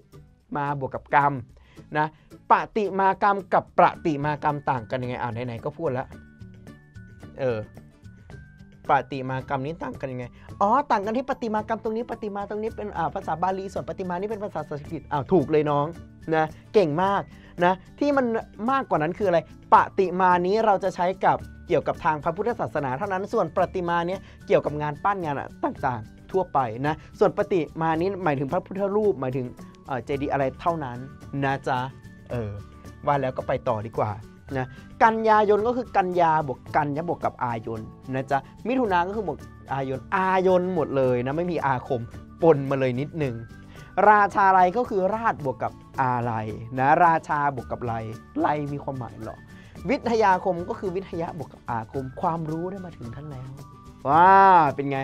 มาบวกกับกรรมนะปฏิมากรรมกับประติมากรรมต่างกันยังไงอ่านไหนๆก็พูดแล้วเออปฏิมากรรมนี้ต่างกันยังไงอ๋อต่างกันที่ปฏิมากรรมตรงนี้ปฏิมาตรงนี้เป็นภาษาบาลีส่วนปฏิมานี่เป็นภาษาสันสกฤตอ้าวถูกเลยน้องนะเก่งมากนะที่มันมากกว่านั้นคืออะไรปฏิมานี้เราจะใช้กับเกี่ยวกับทางพระพุทธศาสนาเท่านั้นส่วนประติมาเนี่ยเกี่ยวกับงานปั้นงานต่างๆทั่วไปนะส่วนประติมานี้หมายถึงพระพุทธรูปหมายถึงเจดีย์อะไรเท่านั้นนะจ๊ะเออว่าแล้วก็ไปต่อดีกว่านะกันยายนก็คือกันยาบวกกันยะบวกกับอายนนะจ๊ะมิถุนายนก็คือบวกอายนอายนหมดเลยนะไม่มีอาคมปนมาเลยนิดนึงราชาไรก็คือราชบวกกับอะไรนะราชาบวกกับไรไรมีความหมายหรอวิทยาคมก็คือวิทยาบวกกับอาคมความรู้ได้มาถึงท่านแล้วว้าเป็นไง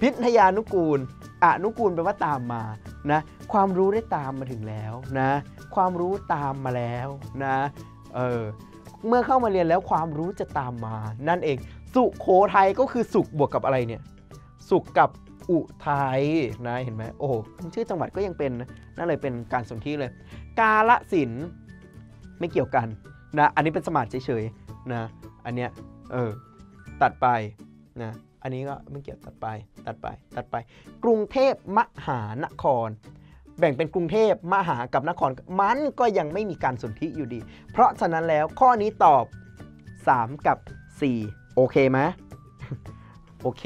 พิทยานุกูลอนุกูลแปลว่าตามมานะความรู้ได้ตามมาถึงแล้วนะความรู้ตามมาแล้วนะเออเมื่อเข้ามาเรียนแล้วความรู้จะตามมานั่นเองสุโขทัยก็คือสุขบวกกับอะไรเนี่ยสุขกับอุทัยนะเห็นไหมโอ้โหชื่อจังหวัดก็ยังเป็นนั่นเลยเป็นการสนธิเลยกาฬสินธุ์ไม่เกี่ยวกันนะอันนี้เป็นสมาร์ทเฉยๆนะอันเนี้ยเออตัดไปนะอันนี้ก็ไม่เกี่ยวตัดไปตัดไปตัดไปกรุงเทพมหานครแบ่งเป็นกรุงเทพมหากับนครมันก็ยังไม่มีการสนธิอยู่ดีเพราะฉะนั้นแล้วข้อนี้ตอบสามกับสี่โอเคไหมโอเค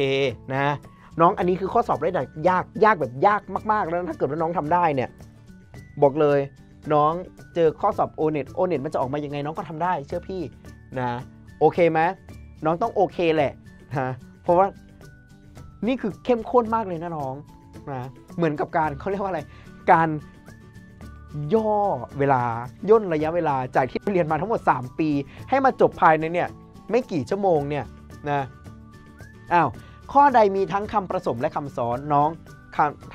นะน้องอันนี้คือข้อสอบระดับยากยากแบบยากมากๆแล้วถ้าเกิดว่าน้องทำได้เนี่ยบอกเลยน้องเจอข้อสอบ โอ เน็ต โอ เน็ต มันจะออกมายังไงน้องก็ทำได้เชื่อพี่นะโอเคไหมน้องต้องโอเคแหละนะเพราะว่านี่คือเข้มข้นมากเลยนะน้องนะเหมือนกับการเขาเรียกว่าอะไรการย่อเวลาย่นระยะเวลาจากที่เรียนมาทั้งหมดสามปีให้มาจบภายในเนี่ยไม่กี่ชั่วโมงเนี่ยนะอ้าวข้อใดมีทั้งคำผสมและคำซ้อนน้อง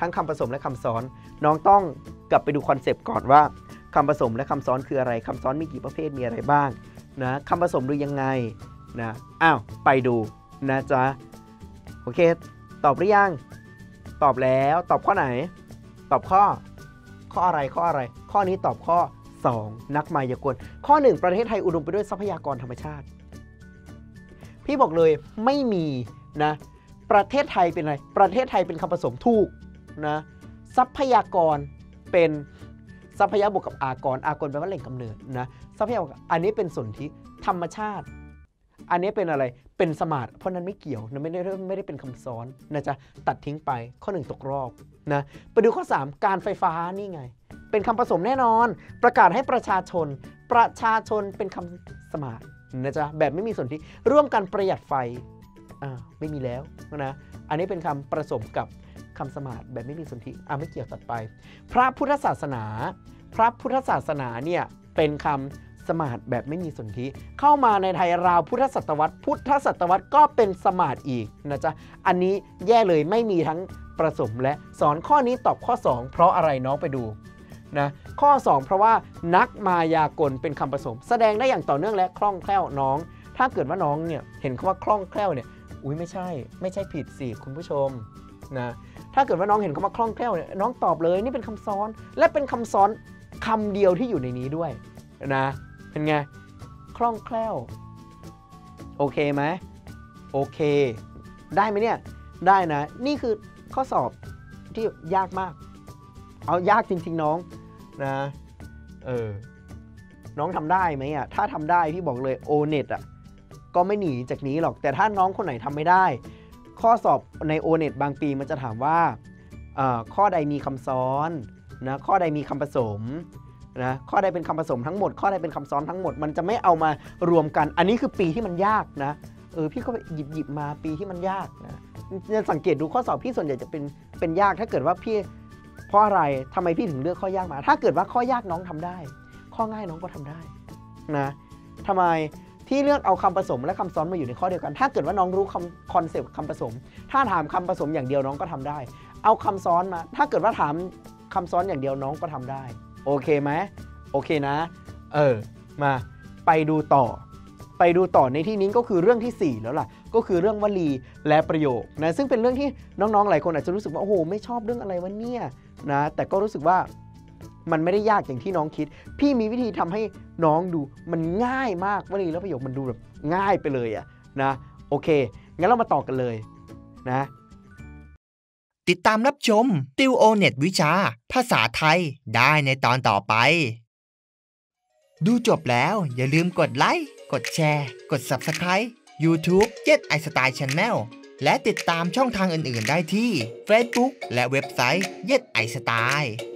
ทั้งคำผสมและคำซ้อนน้องต้องกลับไปดูคอนเซปต์ก่อนว่าคำผสมและคำซ้อนคืออะไรคำซ้อนมีกี่ประเภทมีอะไรบ้างนะคำผสมดูยังไงนะอ้าวไปดูนะจ๊ะโอเคตอบหรือยังตอบแล้วตอบข้อไหนตอบข้อข้ออะไรข้ออะไรข้อนี้ตอบข้อสองนักมายากลข้อหนึ่งประเทศไทยอุดมไปด้วยทรัพยากรธรรมชาติพี่บอกเลยไม่มีนะประเทศไทยเป็นอะไรประเทศไทยเป็นคำผสมถูกนะทรัพยากรเป็นทรัพยากรบวกกับอากรอากรแปลว่าแหล่งกำเนิดนะทรัพยากรอันนี้เป็นสนธิธรรมชาติอันนี้เป็นอะไรเป็นสมาร์ทเพราะนั้นไม่เกี่ยวนะไม่ได้ไม่ได้เป็นคำซ้อนนะจ๊ะตัดทิ้งไปข้อหนึ่งตกรอบนะไปดูข้อสามการไฟฟ้านี่ไงเป็นคำผสมแน่นอนประกาศให้ประชาชนประชาชนเป็นคำสมาร์ทนะจ๊ะแบบไม่มีสนธิร่วมกันประหยัดไฟไม่มีแล้วนะอันนี้เป็นคำผสมกับคำสมาร์ทแบบไม่มีสนธิอ่ะไม่เกี่ยวตัดไปพระพุทธศาสนาพระพุทธศาสนาเนี่ยเป็นคำ สมาร์ทแบบไม่มีสนธิเข้ามาในไทยราวพุทธศตวรรษพุทธศตวรรษก็เป็นสมาร์ทอีกนะจ๊ะอันนี้แย่เลยไม่มีทั้งประสมและสอนข้อนี้ตอบข้อสองเพราะอะไรน้องไปดูนะข้อสองเพราะว่านักมายากลเป็นคำผสมแสดงได้อย่างต่อเนื่องและคล่องแคล่วน้องถ้าเกิดว่าน้องเนี่ยเห็นคำว่าคล่องแคล่วเนี่ยอุ้ยไม่ใช่ไม่ใช่ผิดสิคุณผู้ชมนะถ้าเกิดว่าน้องเห็นคำว่าคล่องแคล่วเนี่ยน้องตอบเลยนี่เป็นคำซ้อนและเป็นคำซ้อนคำเดียวที่อยู่ในนี้ด้วยนะเป็นไงคล่องแคล่วโอเคไหมโอเคได้ไหมเนี่ยได้นะนี่คือข้อสอบที่ยากมากเอายากจริงๆน้องนะเออน้องทำได้ไหมอ่ะถ้าทำได้พี่บอกเลยโอเน็ตอ่ะก็ไม่หนีจากนี้หรอกแต่ถ้าน้องคนไหนทำไม่ได้ข้อสอบในโอเน็ตบางปีมันจะถามว่าข้อใดมีคำซ้อนนะข้อใดมีคำผสมนะข้อใดเป็นคำผสมทั้งหมดข้อใดเป็นคำซ้อนทั้งหมดมันจะไม่เอามารวมกันอันนี้คือปีที่มันยากนะเออพี่ก็หยิบหยิบมาปีที่มันยากนะจะสังเกตดูข้อสอบพี่ส่วนใหญ่จะเป็นเป็นยากถ้าเกิดว่าพี่เพราะอะไรทำไมพี่ถึงเลือกข้อยากมาถ้าเกิดว่าข้อยากน้องทำได้ข้อง่ายน้องก็ทำได้นะทำไมที่เลือกเอาคำผสมและคำซ้อนมาอยู่ในข้อเดียวกันถ้าเกิดว่าน้องรู้คอนเซปต์คำผสมถ้าถามคำผสมอย่างเดียวน้องก็ทำได้เอาคำซ้อนมาถ้าเกิดว่าถามคำซ้อนอย่างเดียวน้องก็ทำได้โอเคไหมโอเคนะเออมาไปดูต่อไปดูต่อในที่นี้ก็คือเรื่องที่สี่แล้วล่ะก็คือเรื่องวลีและประโยคนะซึ่งเป็นเรื่องที่น้องๆหลายคนอาจจะรู้สึกว่าโอ้โหไม่ชอบเรื่องอะไรวะเนี่ยนะแต่ก็รู้สึกว่ามันไม่ได้ยากอย่างที่น้องคิดพี่มีวิธีทำให้น้องดูมันง่ายมากวลีและประโยคมันดูแบบง่ายไปเลยอะนะโอเคงั้นเรามาต่อกันเลยนะติดตามรับชมติวโอเน็ตวิชาภาษาไทยได้ในตอนต่อไปดูจบแล้วอย่าลืมกดไลค์กดแชร์กด ซับสไครบ์ ยูทูบ Yes iStyle Channel และติดตามช่องทางอื่นๆได้ที่ เฟซบุ๊ก และเว็บไซต์ Yes iStyle